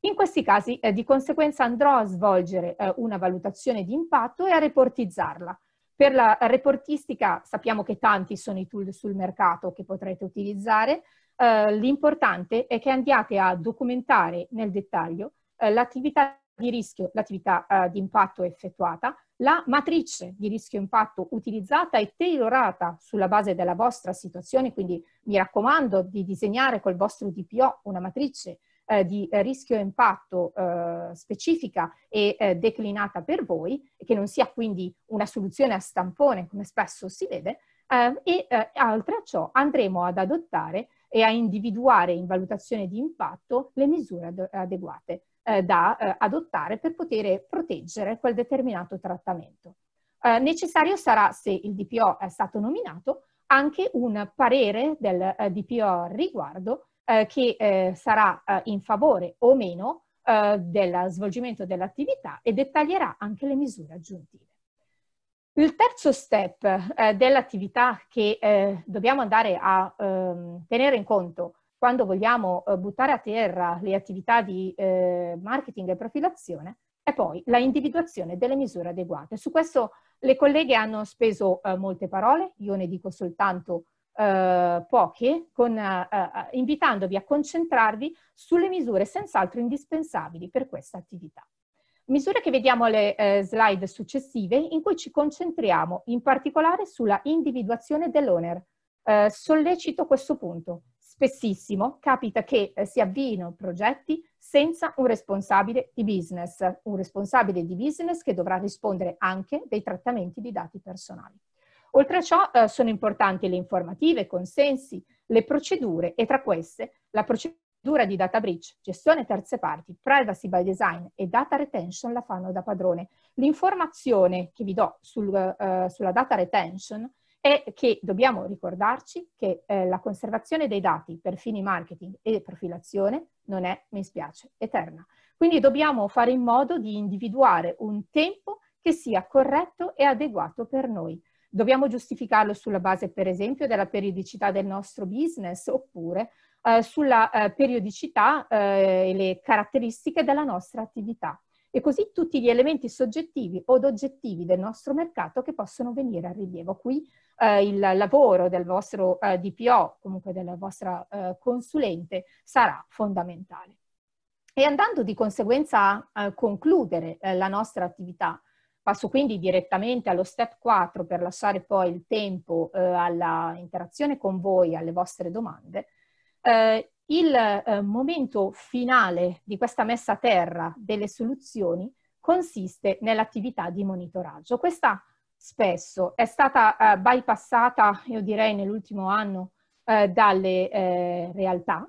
In questi casi di conseguenza andrò a svolgere una valutazione di impatto e a reportizzarla. Per la reportistica sappiamo che tanti sono i tool sul mercato che potrete utilizzare, L'importante è che andiate a documentare nel dettaglio l'attività di rischio, l'attività di impatto effettuata, la matrice di rischio-impatto utilizzata e tailorata sulla base della vostra situazione, quindi mi raccomando di disegnare col vostro DPO una matrice di rischio-impatto specifica e declinata per voi, che non sia quindi una soluzione a stampone come spesso si vede, e oltre a ciò andremo ad adottare e a individuare in valutazione di impatto le misure adeguate da adottare per poter proteggere quel determinato trattamento. Necessario sarà, se il DPO è stato nominato, anche un parere del DPO al riguardo che sarà in favore o meno del svolgimento dell'attività e dettaglierà anche le misure aggiuntive. Il terzo step dell'attività che dobbiamo andare a tenere in conto quando vogliamo buttare a terra le attività di marketing e profilazione, è poi la individuazione delle misure adeguate. Su questo le colleghe hanno speso molte parole, io ne dico soltanto poche, invitandovi a concentrarvi sulle misure senz'altro indispensabili per questa attività. Misure che vediamo alle slide successive, in cui ci concentriamo in particolare sulla individuazione dell'owner. Sollecito questo punto. Spessissimo capita che si avviino progetti senza un responsabile di business, che dovrà rispondere anche dei trattamenti di dati personali. Oltre a ciò sono importanti le informative, i consensi, le procedure e tra queste la procedura di data breach, gestione terze parti, privacy by design e data retention la fanno da padrone. L'informazione che vi do sulla data retention è che dobbiamo ricordarci che la conservazione dei dati per fini marketing e profilazione non è, mi spiace, eterna. Quindi dobbiamo fare in modo di individuare un tempo che sia corretto e adeguato per noi. Dobbiamo giustificarlo sulla base, per esempio, della periodicità del nostro business oppure sulla periodicità e le caratteristiche della nostra attività. E così tutti gli elementi soggettivi od oggettivi del nostro mercato che possono venire a rilievo. Qui il lavoro del vostro DPO, comunque della vostra consulente, sarà fondamentale. E andando di conseguenza a concludere la nostra attività, passo quindi direttamente allo step 4 per lasciare poi il tempo alla interazione con voi, alle vostre domande. Il momento finale di questa messa a terra delle soluzioni consiste nell'attività di monitoraggio. Questa spesso è stata bypassata, io direi, nell'ultimo anno dalle realtà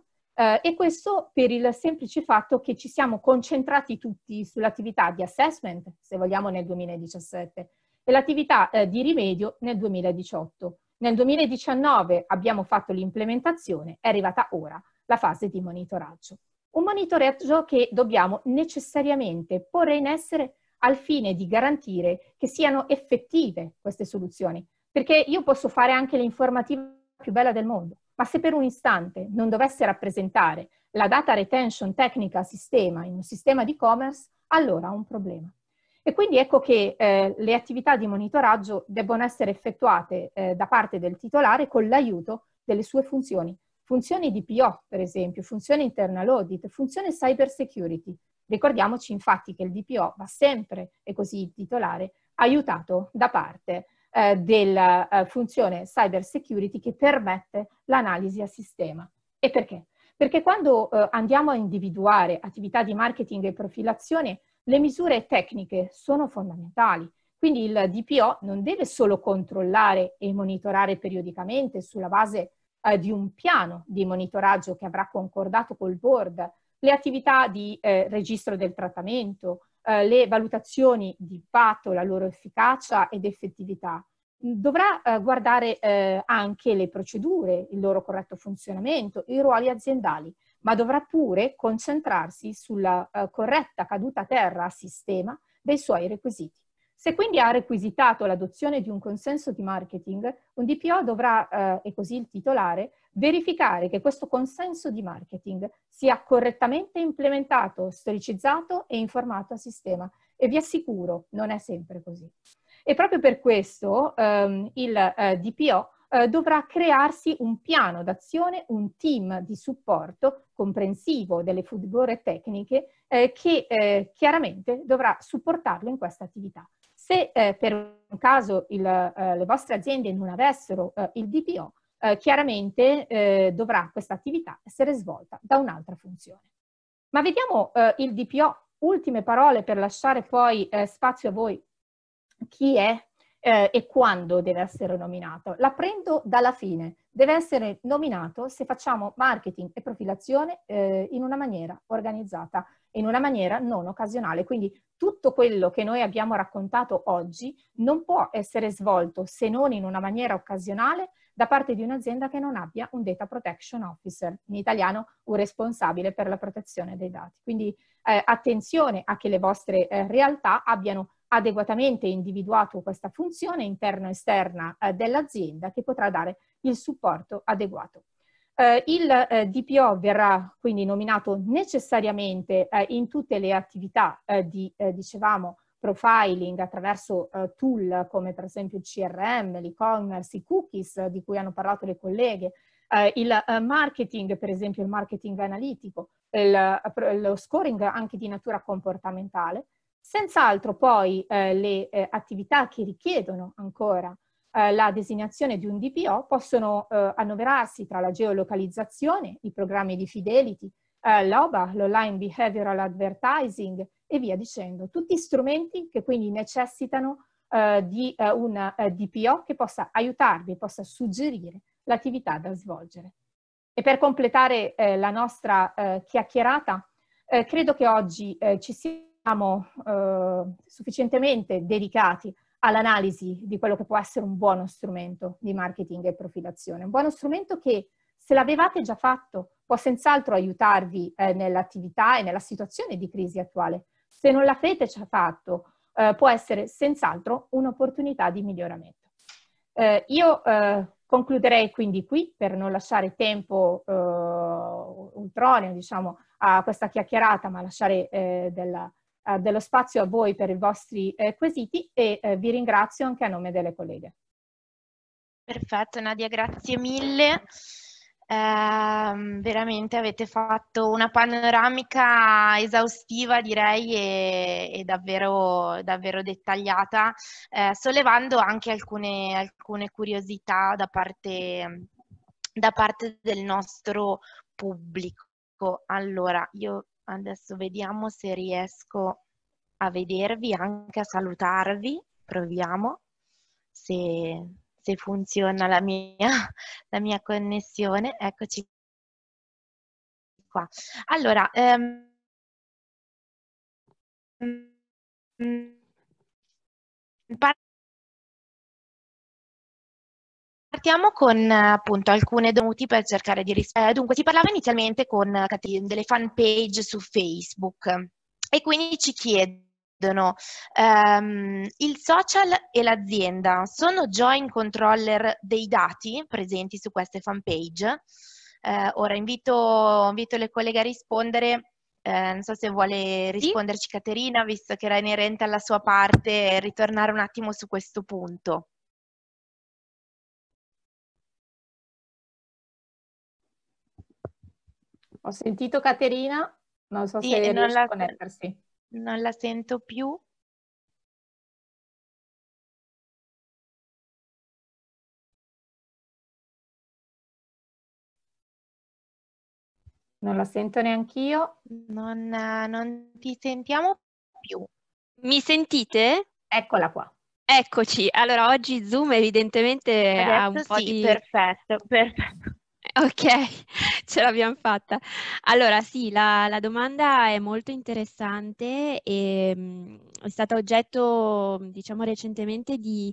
e questo per il semplice fatto che ci siamo concentrati tutti sull'attività di assessment, se vogliamo, nel 2017 e l'attività di rimedio nel 2018. Nel 2019 abbiamo fatto l'implementazione, è arrivata ora la fase di monitoraggio. Un monitoraggio che dobbiamo necessariamente porre in essere al fine di garantire che siano effettive queste soluzioni, perché io posso fare anche l'informativa più bella del mondo, ma se per un istante non dovesse rappresentare la data retention tecnica a sistema in un sistema di e-commerce, allora ho un problema. E quindi ecco che le attività di monitoraggio debbono essere effettuate da parte del titolare con l'aiuto delle sue funzioni. Funzioni di DPO, per esempio, funzione internal audit, funzione cyber security. Ricordiamoci infatti che il DPO va sempre, e così il titolare, aiutato da parte della funzione cyber security che permette l'analisi a sistema. E perché? Perché quando andiamo a individuare attività di marketing e profilazione, le misure tecniche sono fondamentali. Quindi il DPO non deve solo controllare e monitorare periodicamente sulla base di un piano di monitoraggio che avrà concordato col board, le attività di registro del trattamento, le valutazioni di impatto, la loro efficacia ed effettività. Dovrà guardare anche le procedure, il loro corretto funzionamento, i ruoli aziendali, ma dovrà pure concentrarsi sulla corretta caduta a terra a sistema dei suoi requisiti. Se quindi ha requisitato l'adozione di un consenso di marketing, un DPO dovrà, e così il titolare, verificare che questo consenso di marketing sia correttamente implementato, storicizzato e informato a sistema. E vi assicuro, non è sempre così. E proprio per questo il DPO dovrà crearsi un piano d'azione, un team di supporto comprensivo delle figure tecniche che chiaramente dovrà supportarlo in questa attività. Se per un caso le vostre aziende non avessero il DPO, chiaramente dovrà questa attività essere svolta da un'altra funzione. Ma vediamo il DPO, ultime parole per lasciare poi spazio a voi, chi è e quando deve essere nominato. La prendo dalla fine, deve essere nominato se facciamo marketing e profilazione in una maniera organizzata, in una maniera non occasionale, quindi tutto quello che noi abbiamo raccontato oggi non può essere svolto se non in una maniera occasionale da parte di un'azienda che non abbia un Data Protection Officer, in italiano un responsabile per la protezione dei dati. Quindi attenzione a che le vostre realtà abbiano adeguatamente individuato questa funzione interna e esterna dell'azienda che potrà dare il supporto adeguato. Il DPO verrà quindi nominato necessariamente in tutte le attività di, dicevamo, profiling attraverso tool come per esempio il CRM, l'e-commerce, i cookies di cui hanno parlato le colleghe, il marketing, per esempio il marketing analitico, lo scoring anche di natura comportamentale. Senz'altro poi le attività che richiedono ancora la designazione di un DPO possono annoverarsi tra la geolocalizzazione, i programmi di fidelity, l'OBA, l'Online Behavioral Advertising e via dicendo. Tutti strumenti che quindi necessitano di un DPO che possa aiutarvi, possa suggerire l'attività da svolgere. E per completare la nostra chiacchierata, credo che oggi ci sia siamo sufficientemente dedicati all'analisi di quello che può essere un buono strumento di marketing e profilazione. Un buono strumento che, se l'avevate già fatto, può senz'altro aiutarvi nell'attività e nella situazione di crisi attuale. Se non l'avete già fatto, può essere senz'altro un'opportunità di miglioramento. Io concluderei quindi qui, per non lasciare tempo ultroneo, diciamo, a questa chiacchierata, ma lasciare dello spazio a voi per i vostri quesiti, e vi ringrazio anche a nome delle colleghe. Perfetto Nadia, grazie mille, veramente avete fatto una panoramica esaustiva, direi, e davvero, davvero dettagliata, sollevando anche alcune curiosità da parte del nostro pubblico. Allora, io adesso vediamo se riesco a vedervi, anche a salutarvi, proviamo, se funziona la mia connessione, eccoci qua. Allora, partiamo con appunto alcune domande per cercare di rispondere. Dunque, si parlava inizialmente con delle fan page su Facebook e quindi ci chiedono il social e l'azienda sono joint controller dei dati presenti su queste fan page? Ora invito le colleghe a rispondere. Non so se vuole risponderci Caterina, visto che era inerente alla sua parte, ritornare un attimo su questo punto. Ho sentito Caterina, non so se riesce a connettersi. Non la sento più. Non la sento neanch'io. Non ti sentiamo più. Mi sentite? Eccola qua. Eccoci. Allora, oggi Zoom evidentemente adesso ha un po' di... Perfetto, perfetto. Ok, ce l'abbiamo fatta. Allora sì, la domanda è molto interessante e è stata oggetto, diciamo, recentemente di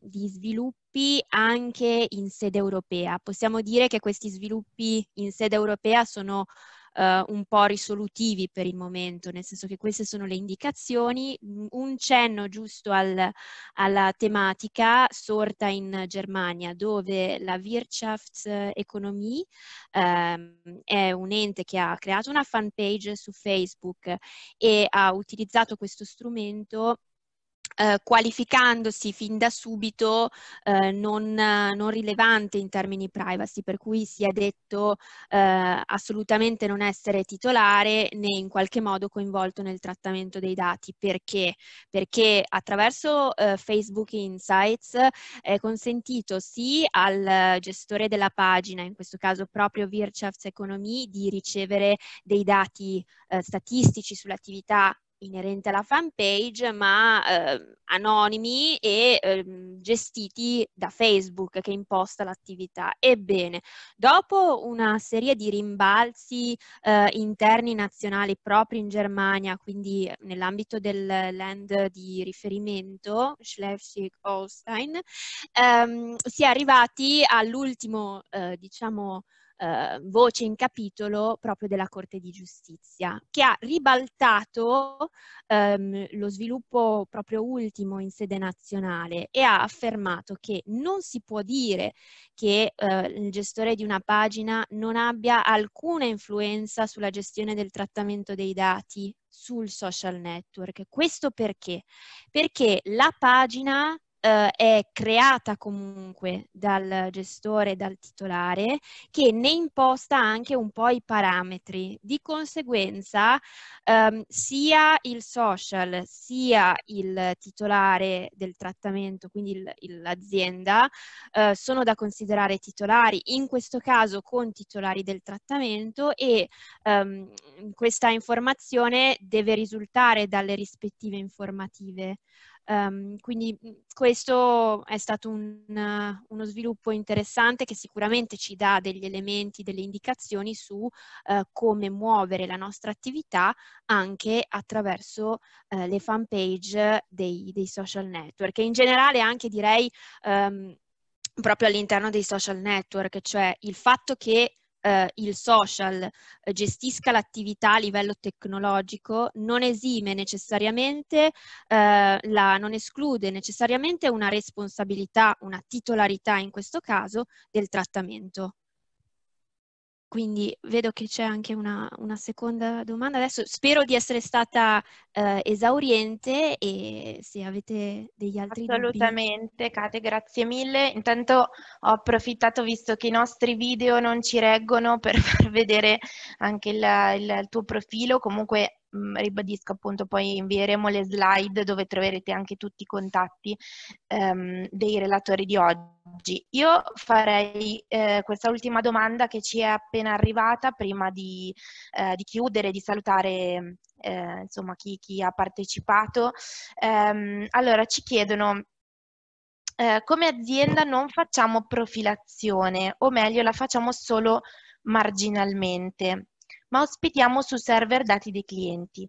sviluppi anche in sede europea. Possiamo dire che questi sviluppi in sede europea sono un po' risolutivi per il momento, nel senso che queste sono le indicazioni, un cenno giusto alla tematica sorta in Germania, dove la Wirtschaft Economy è un ente che ha creato una fan page su Facebook e ha utilizzato questo strumento qualificandosi fin da subito non rilevante in termini privacy, per cui si è detto assolutamente non essere titolare né in qualche modo coinvolto nel trattamento dei dati. Perché? Perché attraverso Facebook Insights è consentito sì al gestore della pagina, in questo caso proprio Wirtschaft Economy, di ricevere dei dati statistici sull'attività inerente alla fan page, ma anonimi e gestiti da Facebook, che imposta l'attività. Ebbene, dopo una serie di rimbalzi interni nazionali proprio in Germania, quindi nell'ambito del land di riferimento Schleswig-Holstein, si è arrivati all'ultimo, diciamo, voce in capitolo proprio della Corte di Giustizia, che ha ribaltato lo sviluppo proprio ultimo in sede nazionale e ha affermato che non si può dire che il gestore di una pagina non abbia alcuna influenza sulla gestione del trattamento dei dati sul social network. Questo perché? Perché la pagina è creata comunque dal gestore, dal titolare, che ne imposta anche un po' i parametri. Di conseguenza sia il social sia il titolare del trattamento, quindi l'azienda, sono da considerare titolari, in questo caso con titolari del trattamento, e questa informazione deve risultare dalle rispettive informative. Quindi questo è stato uno sviluppo interessante, che sicuramente ci dà degli elementi, delle indicazioni su come muovere la nostra attività anche attraverso le fan page dei social network, e in generale anche direi proprio all'interno dei social network, cioè il fatto che il social gestisca l'attività a livello tecnologico non esime necessariamente, non esclude necessariamente una responsabilità, una titolarità in questo caso, del trattamento. Quindi vedo che c'è anche una seconda domanda. Adesso spero di essere stata esauriente, e se avete degli altri dubbi. Assolutamente, Kate, grazie mille. Intanto ho approfittato, visto che i nostri video non ci reggono, per far vedere anche il tuo profilo. Comunque ribadisco, appunto, poi invieremo le slide dove troverete anche tutti i contatti dei relatori di oggi. Io farei questa ultima domanda che ci è appena arrivata, prima di chiudere, di salutare insomma chi ha partecipato. Allora, ci chiedono: come azienda non facciamo profilazione, o meglio la facciamo solo marginalmente, ma ospitiamo su server dati dei clienti.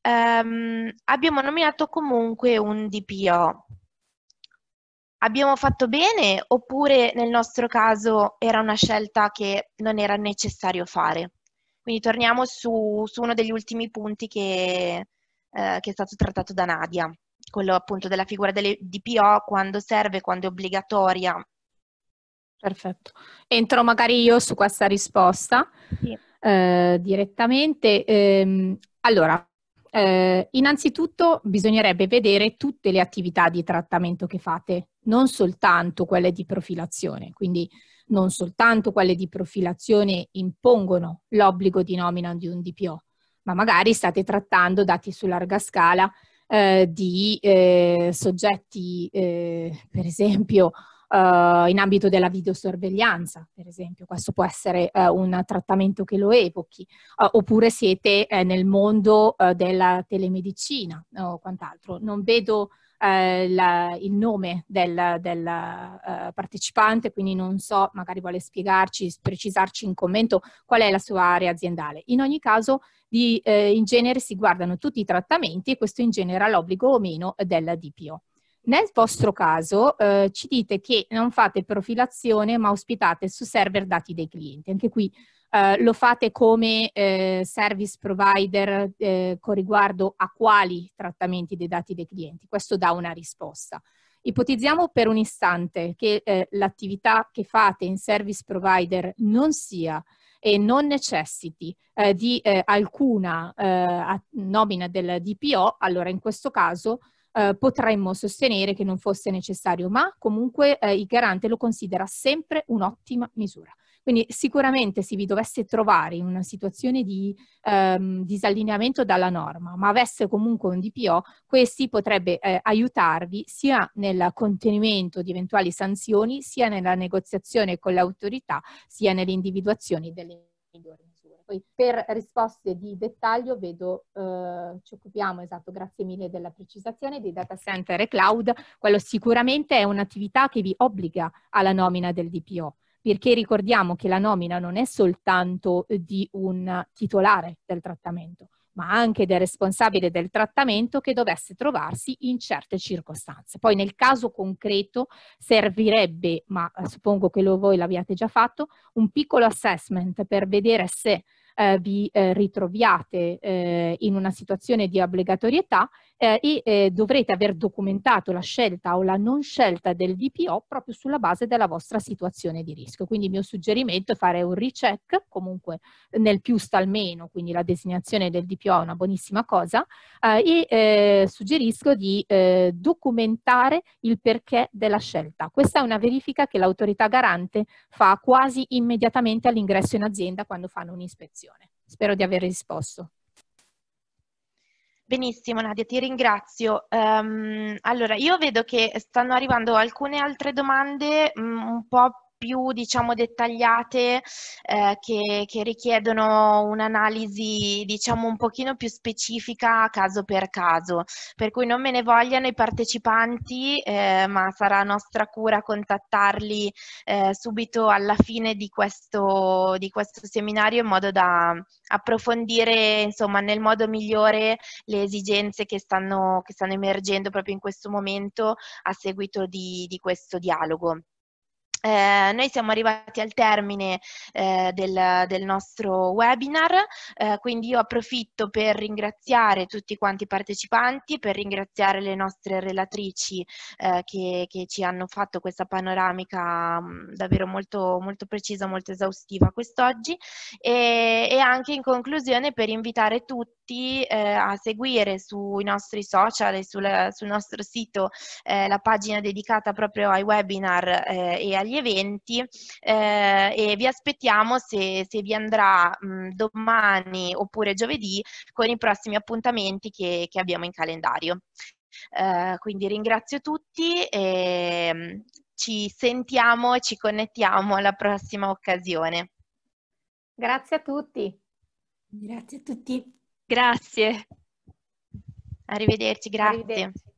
Abbiamo nominato comunque un DPO. Abbiamo fatto bene, oppure nel nostro caso era una scelta che non era necessario fare? Quindi torniamo su uno degli ultimi punti che è stato trattato da Nadia, quello appunto della figura delle DPO, quando serve, quando è obbligatoria. Perfetto. Entro magari io su questa risposta. Sì. Direttamente. Allora, innanzitutto bisognerebbe vedere tutte le attività di trattamento che fate, non soltanto quelle di profilazione. Quindi non soltanto quelle di profilazione impongono l'obbligo di nomina di un DPO, ma magari state trattando dati su larga scala di soggetti, per esempio, in ambito della videosorveglianza, per esempio. Questo può essere un trattamento che lo evochi, oppure siete nel mondo della telemedicina o quant'altro. Non vedo il nome del partecipante, quindi non so, magari vuole spiegarci, precisarci in commento qual è la sua area aziendale. In ogni caso, in genere si guardano tutti i trattamenti, e questo ingenera l'obbligo o meno della DPO. Nel vostro caso ci dite che non fate profilazione, ma ospitate su server dati dei clienti. Anche qui lo fate come service provider con riguardo a quali trattamenti dei dati dei clienti. Questo dà una risposta. Ipotizziamo per un istante che l'attività che fate in service provider non sia e non necessiti di alcuna nomina del DPO. Allora in questo caso potremmo sostenere che non fosse necessario, ma comunque il Garante lo considera sempre un'ottima misura. Quindi sicuramente se vi dovesse trovare in una situazione di disallineamento dalla norma, ma avesse comunque un DPO, questi potrebbe aiutarvi sia nel contenimento di eventuali sanzioni, sia nella negoziazione con l'autorità, sia nell'individuazione delle migliori misure. Poi per risposte di dettaglio vedo, ci occupiamo, esatto, grazie mille della precisazione, dei data center e cloud. Quello sicuramente è un'attività che vi obbliga alla nomina del DPO. Perché ricordiamo che la nomina non è soltanto di un titolare del trattamento, ma anche del responsabile del trattamento che dovesse trovarsi in certe circostanze. Poi nel caso concreto servirebbe, ma suppongo che voi l'abbiate già fatto, un piccolo assessment per vedere se vi ritroviate in una situazione di obbligatorietà e dovrete aver documentato la scelta o la non scelta del DPO proprio sulla base della vostra situazione di rischio. Quindi il mio suggerimento è fare un recheck, comunque nel più sta il meno, quindi la designazione del DPO è una buonissima cosa, e suggerisco di documentare il perché della scelta. Questa è una verifica che l'autorità garante fa quasi immediatamente all'ingresso in azienda quando fanno un'ispezione. Spero di aver risposto. Benissimo Nadia, ti ringrazio. Allora, io vedo che stanno arrivando alcune altre domande un po' più, diciamo, dettagliate che richiedono un'analisi, diciamo, un pochino più specifica caso per caso, per cui non me ne vogliano i partecipanti, ma sarà nostra cura contattarli subito alla fine di questo seminario in modo da approfondire, insomma, nel modo migliore le esigenze che stanno emergendo proprio in questo momento a seguito di questo dialogo. Noi siamo arrivati al termine del nostro webinar, quindi io approfitto per ringraziare tutti quanti i partecipanti, per ringraziare le nostre relatrici che ci hanno fatto questa panoramica davvero molto, molto precisa, molto esaustiva quest'oggi, e anche in conclusione per invitare tutti a seguire sui nostri social e sul nostro sito la pagina dedicata proprio ai webinar e agli eventi, e vi aspettiamo, se vi andrà, domani oppure giovedì con i prossimi appuntamenti che abbiamo in calendario. Quindi ringrazio tutti e ci sentiamo e ci connettiamo alla prossima occasione. Grazie a tutti. Grazie a tutti. Grazie. Arrivederci, grazie. Arrivederci.